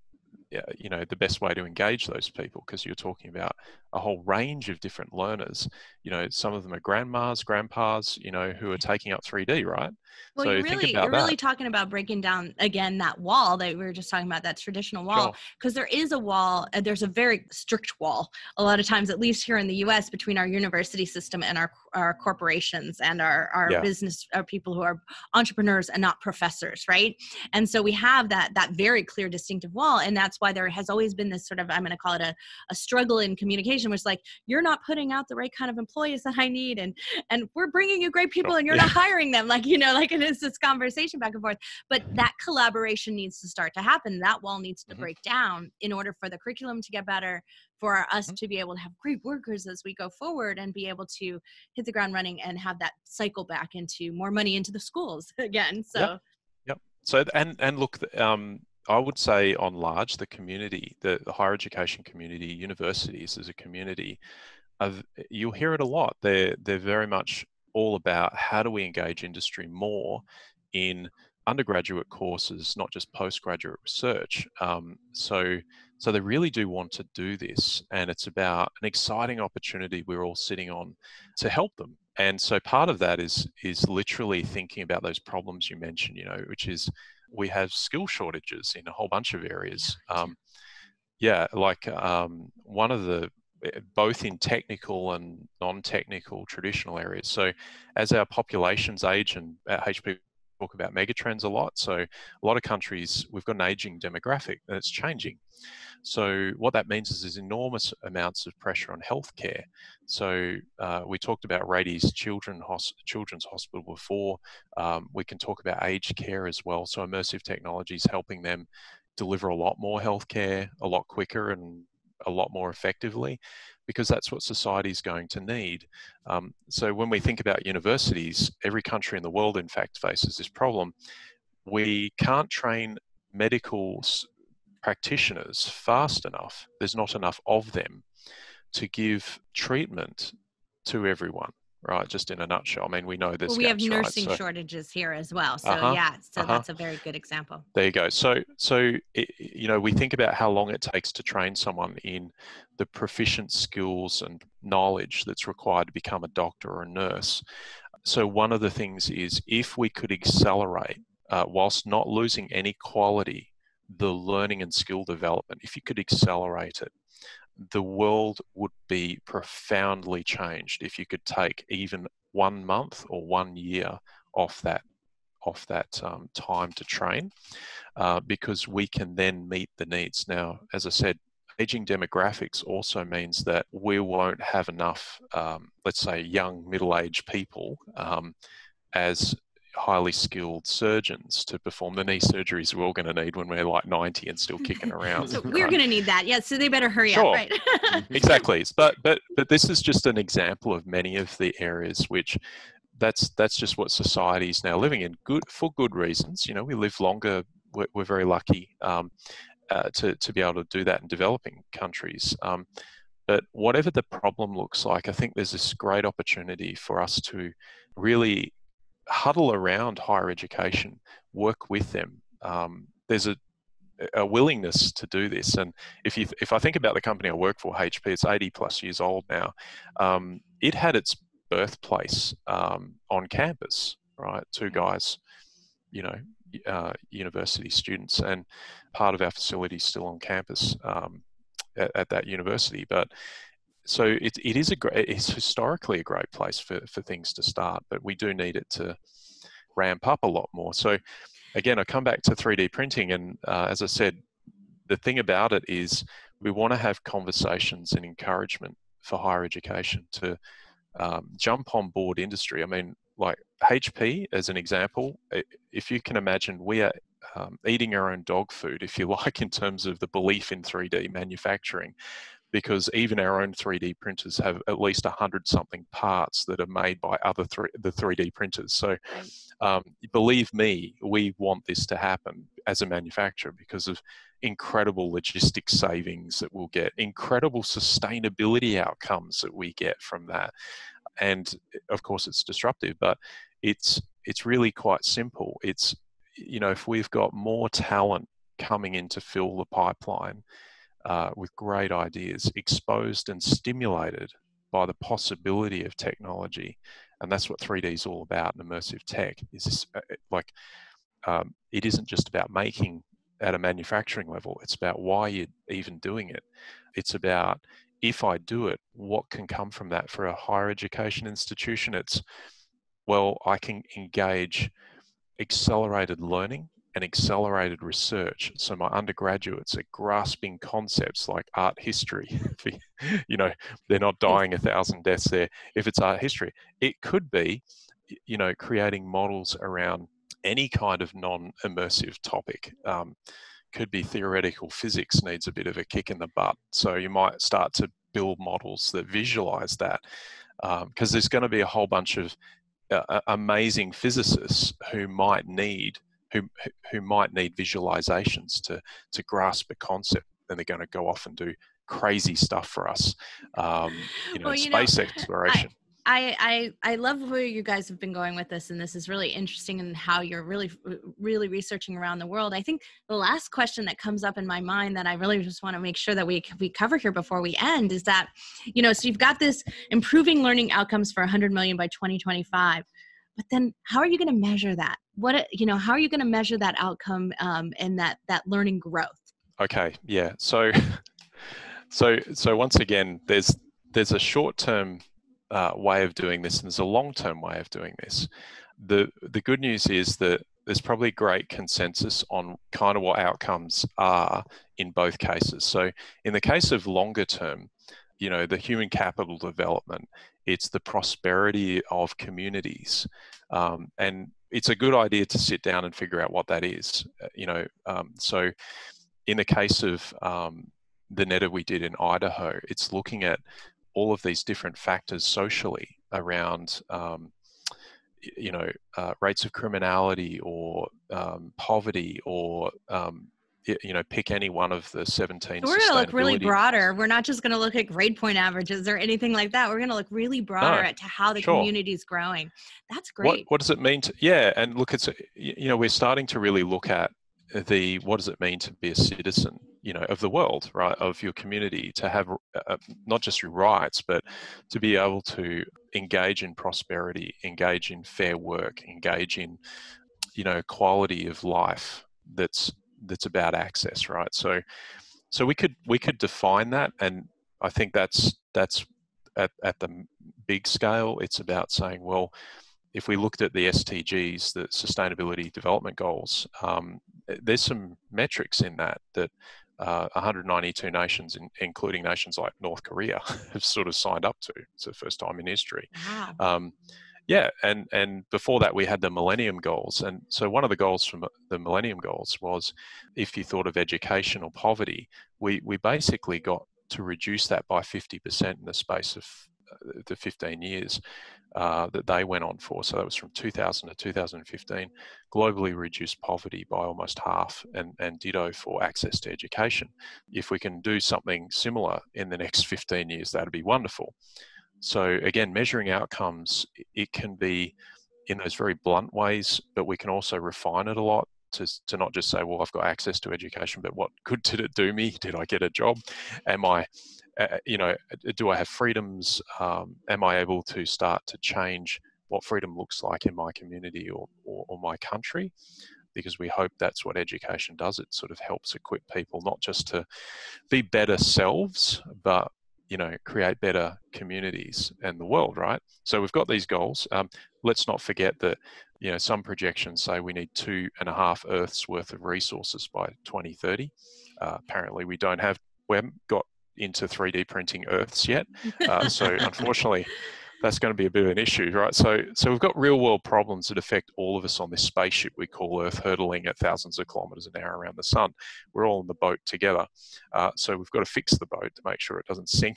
you know, the best way to engage those people, because you're talking about a whole range of different learners. You know, some of them are grandmas, grandpas, you know, who are taking up three D, right? Well, so you're really, think about you're that. really talking about breaking down, again, that wall that we were just talking about, that traditional wall, because sure. there is a wall, and there's a very strict wall, a lot of times, at least here in the U S, between our university system and our, our corporations and our, our yeah. business, our people who are entrepreneurs and not professors, right? And so we have that, that very clear, distinctive wall, and that's why there has always been this sort of, I'm going to call it a, a struggle in communication, which is like, you're not putting out the right kind of employees that I need. And, and we're bringing you great people and you're yeah. not hiring them. Like, you know, like it is this conversation back and forth, but that collaboration needs to start to happen. That wall needs to mm-hmm. break down in order for the curriculum to get better, for us mm-hmm. to be able to have great workers as we go forward and be able to hit the ground running and have that cycle back into more money into the schools again. So, yep. yep. So, and, and look, um, I would say on large, the community, the, the higher education community, universities as a community, I've, you'll hear it a lot. They're, they're very much all about how do we engage industry more in undergraduate courses, not just postgraduate research. Um, so, so they really do want to do this. And it's about an exciting opportunity we're all sitting on to help them. And so part of that is, is literally thinking about those problems you mentioned, you know, which is, we have skill shortages in a whole bunch of areas. Um, yeah, like um, one of the, both in technical and non-technical traditional areas. So as our populations age, and at H P talk about megatrends a lot. So a lot of countries, we've got an aging demographic and it's changing. So what that means is there's enormous amounts of pressure on healthcare. So uh, we talked about Rady Children's Hospital before. Um, we can talk about aged care as well. So immersive technologies helping them deliver a lot more healthcare a lot quicker and a lot more effectively, because that's what society is going to need. Um, so when we think about universities, every country in the world, in fact, faces this problem. We can't train medical practitioners fast enough. There's not enough of them to give treatment to everyone, right? Just in a nutshell. I mean, we know there's well, we gaps, have nursing right? so, shortages here as well. So uh-huh, yeah, so uh-huh. that's a very good example. There you go. So, so it, you know, we think about how long it takes to train someone in the proficient skills and knowledge that's required to become a doctor or a nurse. So one of the things is, if we could accelerate, uh, whilst not losing any quality, the learning and skill development, if you could accelerate it, the world would be profoundly changed if you could take even one month or one year off that off that um, time to train, uh, because we can then meet the needs. Now, as I said, aging demographics also means that we won't have enough, um, let's say, young middle-aged people um, as highly skilled surgeons to perform the knee surgeries we're all going to need when we're like ninety and still kicking around. So we're right? going to need that. Yeah. So they better hurry sure. up, right? Exactly. But, but, but this is just an example of many of the areas which that's, that's just what society is now living in, good for good reasons. You know, we live longer. We're, we're very lucky um, uh, to, to be able to do that in developing countries. Um, But whatever the problem looks like, I think there's this great opportunity for us to really huddle around higher education, work with them. Um, there's a, a willingness to do this. And if you, if I think about the company I work for, H P, it's eighty plus years old now. Um, it had its birthplace um, on campus, right? Two guys, you know, uh, university students, and part of our facility is still on campus. Um, At, at that university. But so it, it is a great, it's historically a great place for, for things to start, but we do need it to ramp up a lot more. So again, I come back to three D printing, and uh, as I said, the thing about it is we want to have conversations and encouragement for higher education to um, jump on board industry. I mean, like H P as an example, if you can imagine, we are Um, eating our own dog food, if you like, in terms of the belief in three D manufacturing, because even our own three D printers have at least a hundred something parts that are made by other three, the three D printers. So um, believe me, we want this to happen as a manufacturer because of incredible logistics savings that we'll get, incredible sustainability outcomes that we get from that. And of course it's disruptive, but it's, it's really quite simple. It's, you know, if we've got more talent coming in to fill the pipeline uh, with great ideas, exposed and stimulated by the possibility of technology, and that's what three D is all about, and immersive tech is this, like, um, it isn't just about making at a manufacturing level, it's about why you're even doing it. It's about, if I do it, what can come from that for a higher education institution? It's, well, I can engage accelerated learning and accelerated research. So my undergraduates are grasping concepts like art history. You know, they're not dying a thousand deaths there. If it's art history, it could be, you know, creating models around any kind of non-immersive topic. Um, could be theoretical physics needs a bit of a kick in the butt. So you might start to build models that visualize that, because um, there's going to be a whole bunch of Uh, amazing physicists who might need who who might need visualizations to to grasp a concept, and they're going to go off and do crazy stuff for us. Um, you know, well, you space know, exploration. I, I I love where you guys have been going with this, and this is really interesting in how you're really really researching around the world. I think the last question that comes up in my mind that I really just want to make sure that we we cover here before we end is that, you know, so you've got this improving learning outcomes for one hundred million by twenty twenty-five, but then how are you going to measure that? What, you know, how are you going to measure that outcome um, and that that learning growth? Okay, yeah. So so so once again, there's there's a short term Uh, way of doing this, and there's a long-term way of doing this. The the good news is that there's probably great consensus on kind of what outcomes are in both cases. So in the case of longer term, you know, the human capital development, it's the prosperity of communities. Um, and it's a good idea to sit down and figure out what that is, you know. Um, so in the case of um, the NETA we did in Idaho, it's looking at all of these different factors socially around, um, you know, uh, rates of criminality or um, poverty or, um, you know, pick any one of the seventeen. We're going to look really broader. We're not just going to look at grade point averages or anything like that. We're going to look really broader no, at to how the sure. community is growing. That's great. What, what does it mean to, yeah. And look, it's, you know, we're starting to really look at the, what does it mean to be a citizen, you know, of the world, right, of your community, to have uh, not just your rights, but to be able to engage in prosperity, engage in fair work, engage in, you know, quality of life that's that's about access, right? So so we could we could define that, and I think that's that's at, at the big scale. It's about saying, well, if we looked at the S D Gs, the Sustainability Development Goals, um, there's some metrics in that that Uh, one hundred ninety-two nations, in, including nations like North Korea, have sort of signed up to. It's the first time in history. Wow. Um, yeah, and, and before that, we had the Millennium Goals. And so one of the goals from the Millennium Goals was, if you thought of education or poverty, we, we basically got to reduce that by fifty percent in the space of the fifteen years. uh, that they went on for. So that was from two thousand to two thousand fifteen, globally reduced poverty by almost half, and, and ditto for access to education. If we can do something similar in the next fifteen years, that'd be wonderful. So again, measuring outcomes, it can be in those very blunt ways, but we can also refine it a lot to, to not just say, well, I've got access to education, but what good did it do me? Did I get a job? Am I, uh, you know, do I have freedoms? Um, am I able to start to change what freedom looks like in my community or, or, or my country? Because we hope that's what education does. It sort of helps equip people, not just to be better selves, but you know, create better communities and the world, right? So we've got these goals. Um, let's not forget that, you know, some projections say we need two and a half Earth's worth of resources by twenty thirty. Uh, apparently, we don't have, we haven't got into three D printing Earths yet. Uh, so unfortunately, that's going to be a bit of an issue, right? So, so we've got real world problems that affect all of us on this spaceship we call Earth, hurtling at thousands of kilometers an hour around the sun. We're all in the boat together. Uh, so we've got to fix the boat to make sure it doesn't sink.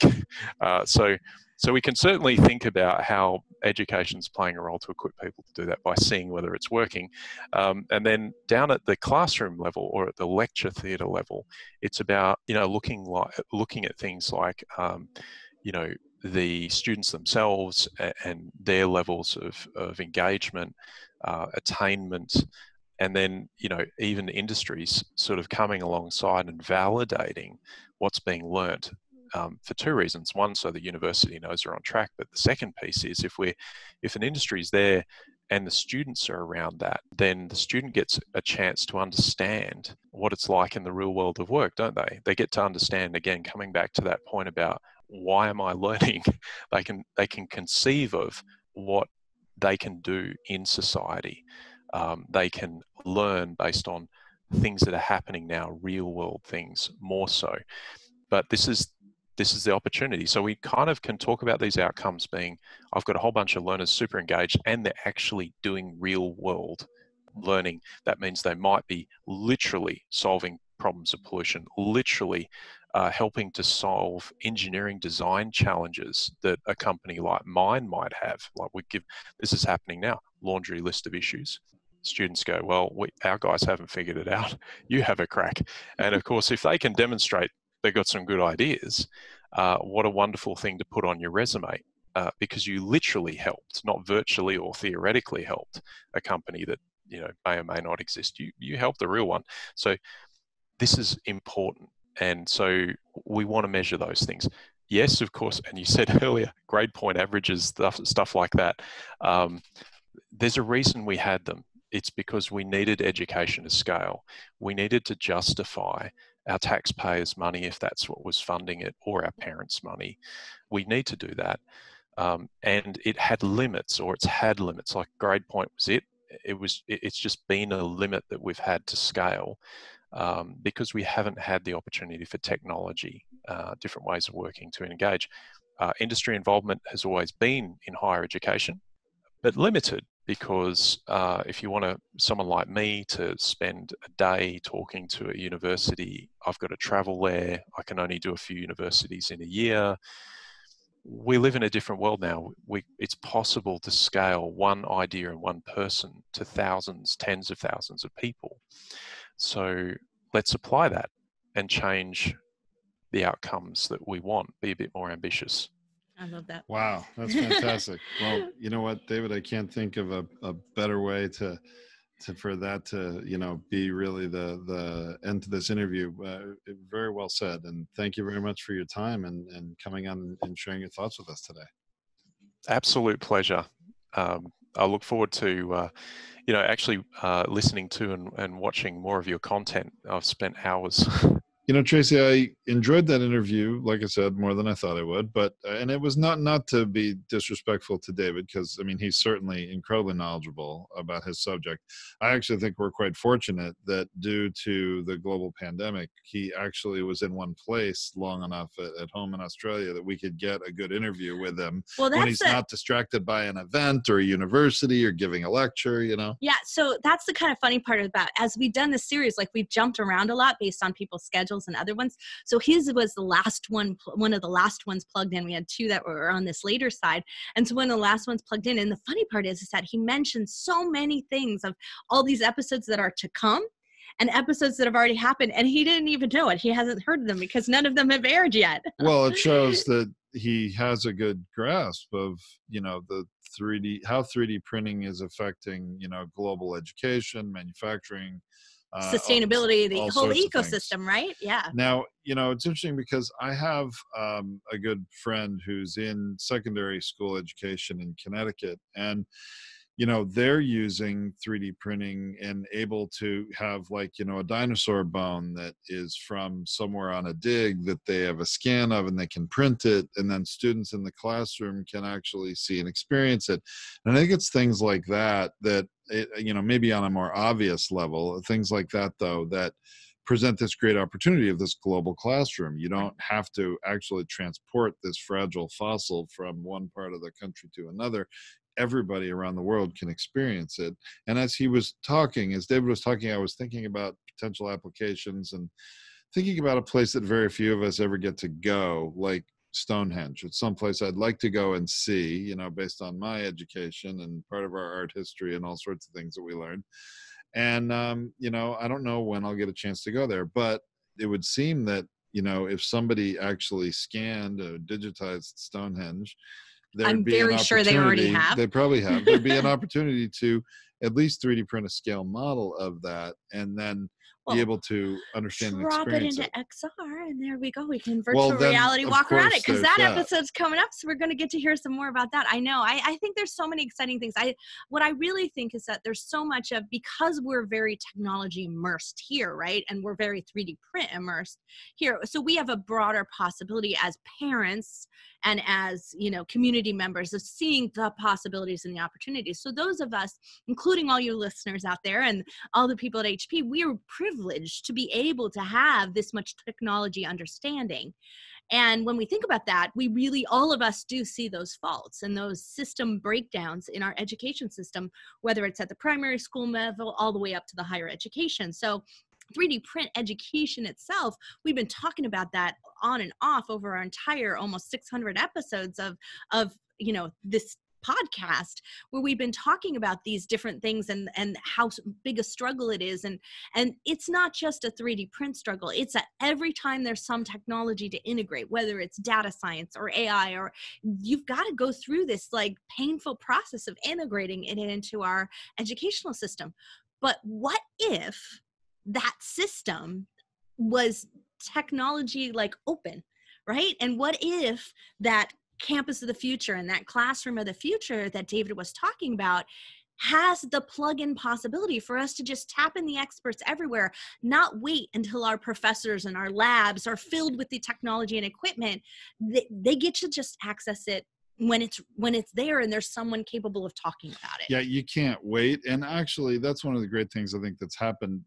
Uh, so, so we can certainly think about how education's playing a role to equip people to do that by seeing whether it's working. Um, and then down at the classroom level or at the lecture theater level, it's about, you know, looking like, looking at things like, um, you know, the students themselves and their levels of, of engagement, uh, attainment, and then, you know, even industries sort of coming alongside and validating what's being learnt um, for two reasons. One, so the university knows they're on track, but the second piece is if we, if an industry's there and the students are around that, then the student gets a chance to understand what it's like in the real world of work, don't they? They get to understand, again, coming back to that point about why am I learning? They can they can conceive of what they can do in society. Um, they can learn based on things that are happening now, real world things more so. But this is this is the opportunity. So we kind of can talk about these outcomes being, I've got a whole bunch of learners super engaged and they're actually doing real world learning. That means they might be literally solving problems of pollution, literally Uh, helping to solve engineering design challenges that a company like mine might have. Like we give, this is happening now, laundry list of issues. Students go, well, we, our guys haven't figured it out. You have a crack. And of course, if they can demonstrate they've got some good ideas, uh, what a wonderful thing to put on your resume uh, because you literally helped, not virtually or theoretically helped a company that, you know, may or may not exist. You, you helped the real one. So this is important. And so we want to measure those things. Yes, of course. And you said earlier, grade point averages, stuff, stuff like that. Um, there's a reason we had them. It's because we needed education to scale. We needed to justify our taxpayers' money, if that's what was funding it, or our parents' money. We need to do that. Um, and it had limits, or it's had limits, like grade point was it. It was, it's just been a limit that we've had to scale. Um, because we haven't had the opportunity for technology, uh, different ways of working to engage. Uh, industry involvement has always been in higher education, but limited because uh, if you want to, someone like me to spend a day talking to a university, I've got to travel there. I can only do a few universities in a year. We live in a different world now. We, it's possible to scale one idea and one person to thousands, tens of thousands of people. So let's apply that and change the outcomes that we want. Be a bit more ambitious. I love that. Wow, that's fantastic. Well, you know what, David, I can't think of a, a better way to, to for that to, you know, be really the the end to this interview. Uh, very well said, and thank you very much for your time and and coming on and sharing your thoughts with us today. Absolute pleasure. Um, I look forward to, uh, you know, actually uh, listening to and, and watching more of your content. I've spent hours. You know, Tracy, I enjoyed that interview, like I said, more than I thought I would. But and it was not not to be disrespectful to David, because, I mean, he's certainly incredibly knowledgeable about his subject. I actually think we're quite fortunate that due to the global pandemic, he actually was in one place long enough at, at home in Australia that we could get a good interview with him well, when he's the, not distracted by an event or a university or giving a lecture, you know? Yeah, so that's the kind of funny part about, as we've done this series, like we've jumped around a lot based on people's schedules modules and other ones. So his was the last one, one of the last ones plugged in. We had two that were on this later side. And so one of the last ones plugged in. And the funny part is, is that he mentioned so many things of all these episodes that are to come and episodes that have already happened. And he didn't even know it. He hasn't heard them because none of them have aired yet. Well, it shows that he has a good grasp of, you know, the three D, how three D printing is affecting, you know, global education, manufacturing, uh, sustainability, all, the all whole ecosystem, right? Yeah. Now, you know, it's interesting because I have um, a good friend who's in secondary school education in Connecticut, and you know, they're using three D printing and able to have, like, you know, a dinosaur bone that is from somewhere on a dig that they have a scan of and they can print it. And then students in the classroom can actually see and experience it. And I think it's things like that, that, it, you know, maybe on a more obvious level, things like that, though, that present this great opportunity of this global classroom. You don't have to actually transport this fragile fossil from one part of the country to another. Everybody around the world can experience it. And as he was talking, as David was talking, I was thinking about potential applications and thinking about a place that very few of us ever get to go, like Stonehenge. It's someplace I'd like to go and see, you know, based on my education and part of our art history and all sorts of things that we learn. And, um, you know, I don't know when I'll get a chance to go there, but it would seem that, you know, if somebody actually scanned or digitized Stonehenge, I'm very sure they already have. They probably have. There'd be an opportunity to at least three D print a scale model of that, and then well, be able to understand and experience it. Drop it into X R, and there we go. We can virtual well, then, reality walk around it, because that, that episode's coming up, so we're going to get to hear some more about that. I know. I, I think there's so many exciting things. I What I really think is that there's so much of, because we're very technology immersed here, right, and we're very three D print immersed here, so we have a broader possibility as parents and as, you know, community members, of seeing the possibilities and the opportunities. So those of us, including all you listeners out there and all the people at H P, we are privileged to be able to have this much technology understanding. And when we think about that, we really, all of us do see those faults and those system breakdowns in our education system, whether it's at the primary school level all the way up to the higher education. So three D print education itself, we've been talking about that on and off over our entire almost six hundred episodes of, of, you know, this podcast, where we've been talking about these different things and, and how big a struggle it is. And, and it's not just a three D print struggle. It's that every time there's some technology to integrate, whether it's data science or A I, or you've got to go through this like painful process of integrating it into our educational system. But what if that system was technology like open, right? And what if that campus of the future and that classroom of the future that David was talking about has the plug-in possibility for us to just tap in the experts everywhere, not wait until our professors and our labs are filled with the technology and equipment. They, they get to just access it when it's when it's there and there's someone capable of talking about it. Yeah, you can't wait. And actually, that's one of the great things I think that's happened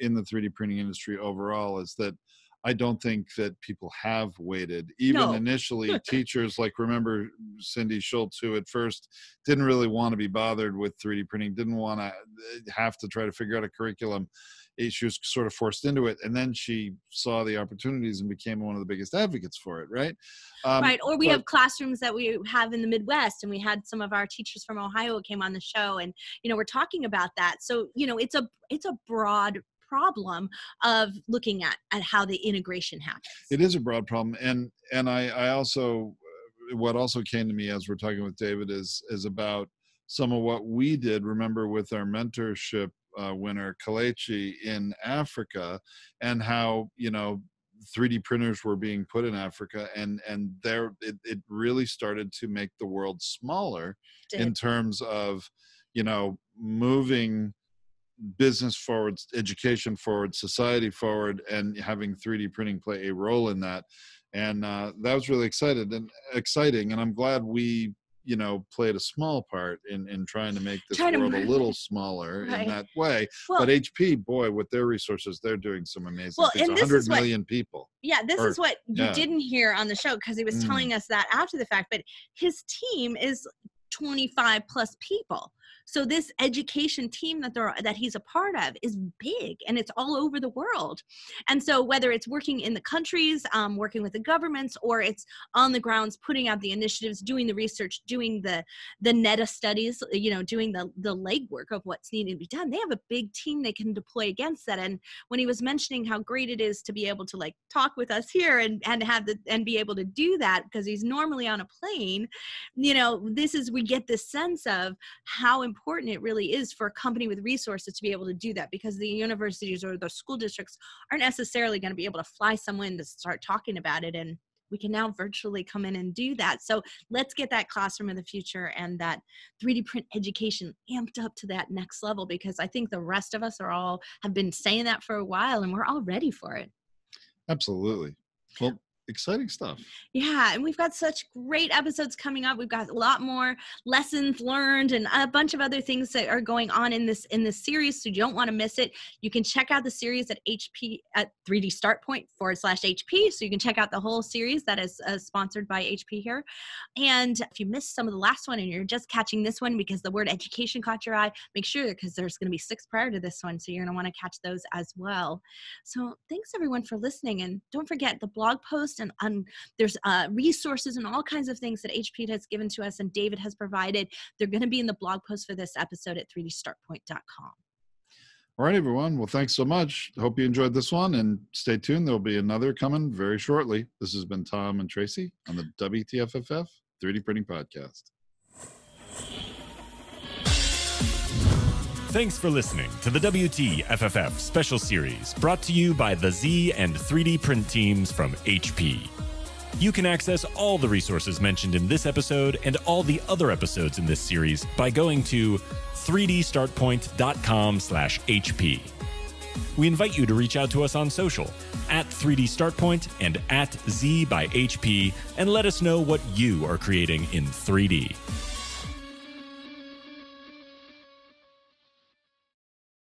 in the three D printing industry overall, is that I don't think that people have waited. Even no. Initially, teachers, like, remember Cindy Schultz, who at first didn't really want to be bothered with three D printing, didn't want to have to try to figure out a curriculum. She was sort of forced into it. And then she saw the opportunities and became one of the biggest advocates for it, right? Um, right. Or we but, have classrooms that we have in the Midwest, and we had some of our teachers from Ohio who came on the show, and, you know, we're talking about that. So, you know, it's a, it's a broad problem of looking at, at how the integration happens. It is a broad problem. And, and I, I also, what also came to me as we're talking with David is, is about some of what we did, remember, with our mentorship uh, winner, Kalechi, in Africa, and how, you know, three D printers were being put in Africa, and, and there, it, it really started to make the world smaller in terms of, you know, moving business forward, education forward, society forward, and having three D printing play a role in that. And uh, that was really excited and exciting. And I'm glad we, you know, played a small part in, in trying to make this Try world a little smaller right. in that way. Well, but H P, boy, with their resources, they're doing some amazing well, things. one hundred million people. Yeah, this or, is what you yeah. didn't hear on the show, because he was mm. telling us that after the fact. But his team is twenty-five plus people. So this education team that they're, that he's a part of is big, and it's all over the world. And so whether it's working in the countries, um, working with the governments, or it's on the grounds, putting out the initiatives, doing the research, doing the, the NETA studies, you know, doing the, the legwork of what's needed to be done, they have a big team they can deploy against that. And when he was mentioning how great it is to be able to like talk with us here and, and have the, and be able to do that because he's normally on a plane, you know, this is, we get this sense of how important it really is for a company with resources to be able to do that, because the universities or the school districts aren't necessarily going to be able to fly someone to start talking about it. And we can now virtually come in and do that. So let's get that classroom of the future and that three D print education amped up to that next level, because I think the rest of us are all have been saying that for a while, and we're all ready for it. Absolutely. Well, exciting stuff. Yeah, and we've got such great episodes coming up. We've got a lot more lessons learned and a bunch of other things that are going on in this in this series, so you don't want to miss it. You can check out the series at H P at three D start point forward slash H P, so you can check out the whole series that is uh, sponsored by H P here. And if you missed some of the last one and you're just catching this one because the word education caught your eye, make sure, because there's going to be six prior to this one, so you're going to want to catch those as well. So thanks everyone for listening, and don't forget the blog post. And um, there's uh, resources and all kinds of things that H P has given to us and David has provided. They're going to be in the blog post for this episode at three D start point dot com. All right, everyone. Well, thanks so much. Hope you enjoyed this one, and stay tuned. There'll be another coming very shortly. This has been Tom and Tracy on the W T F F F three D Printing Podcast. Thanks for listening to the W T F F F special series brought to you by the Z and three D print teams from H P. You can access all the resources mentioned in this episode and all the other episodes in this series by going to three D start point dot com slash H P. We invite you to reach out to us on social at three D start point and at Z by H P, and let us know what you are creating in three D.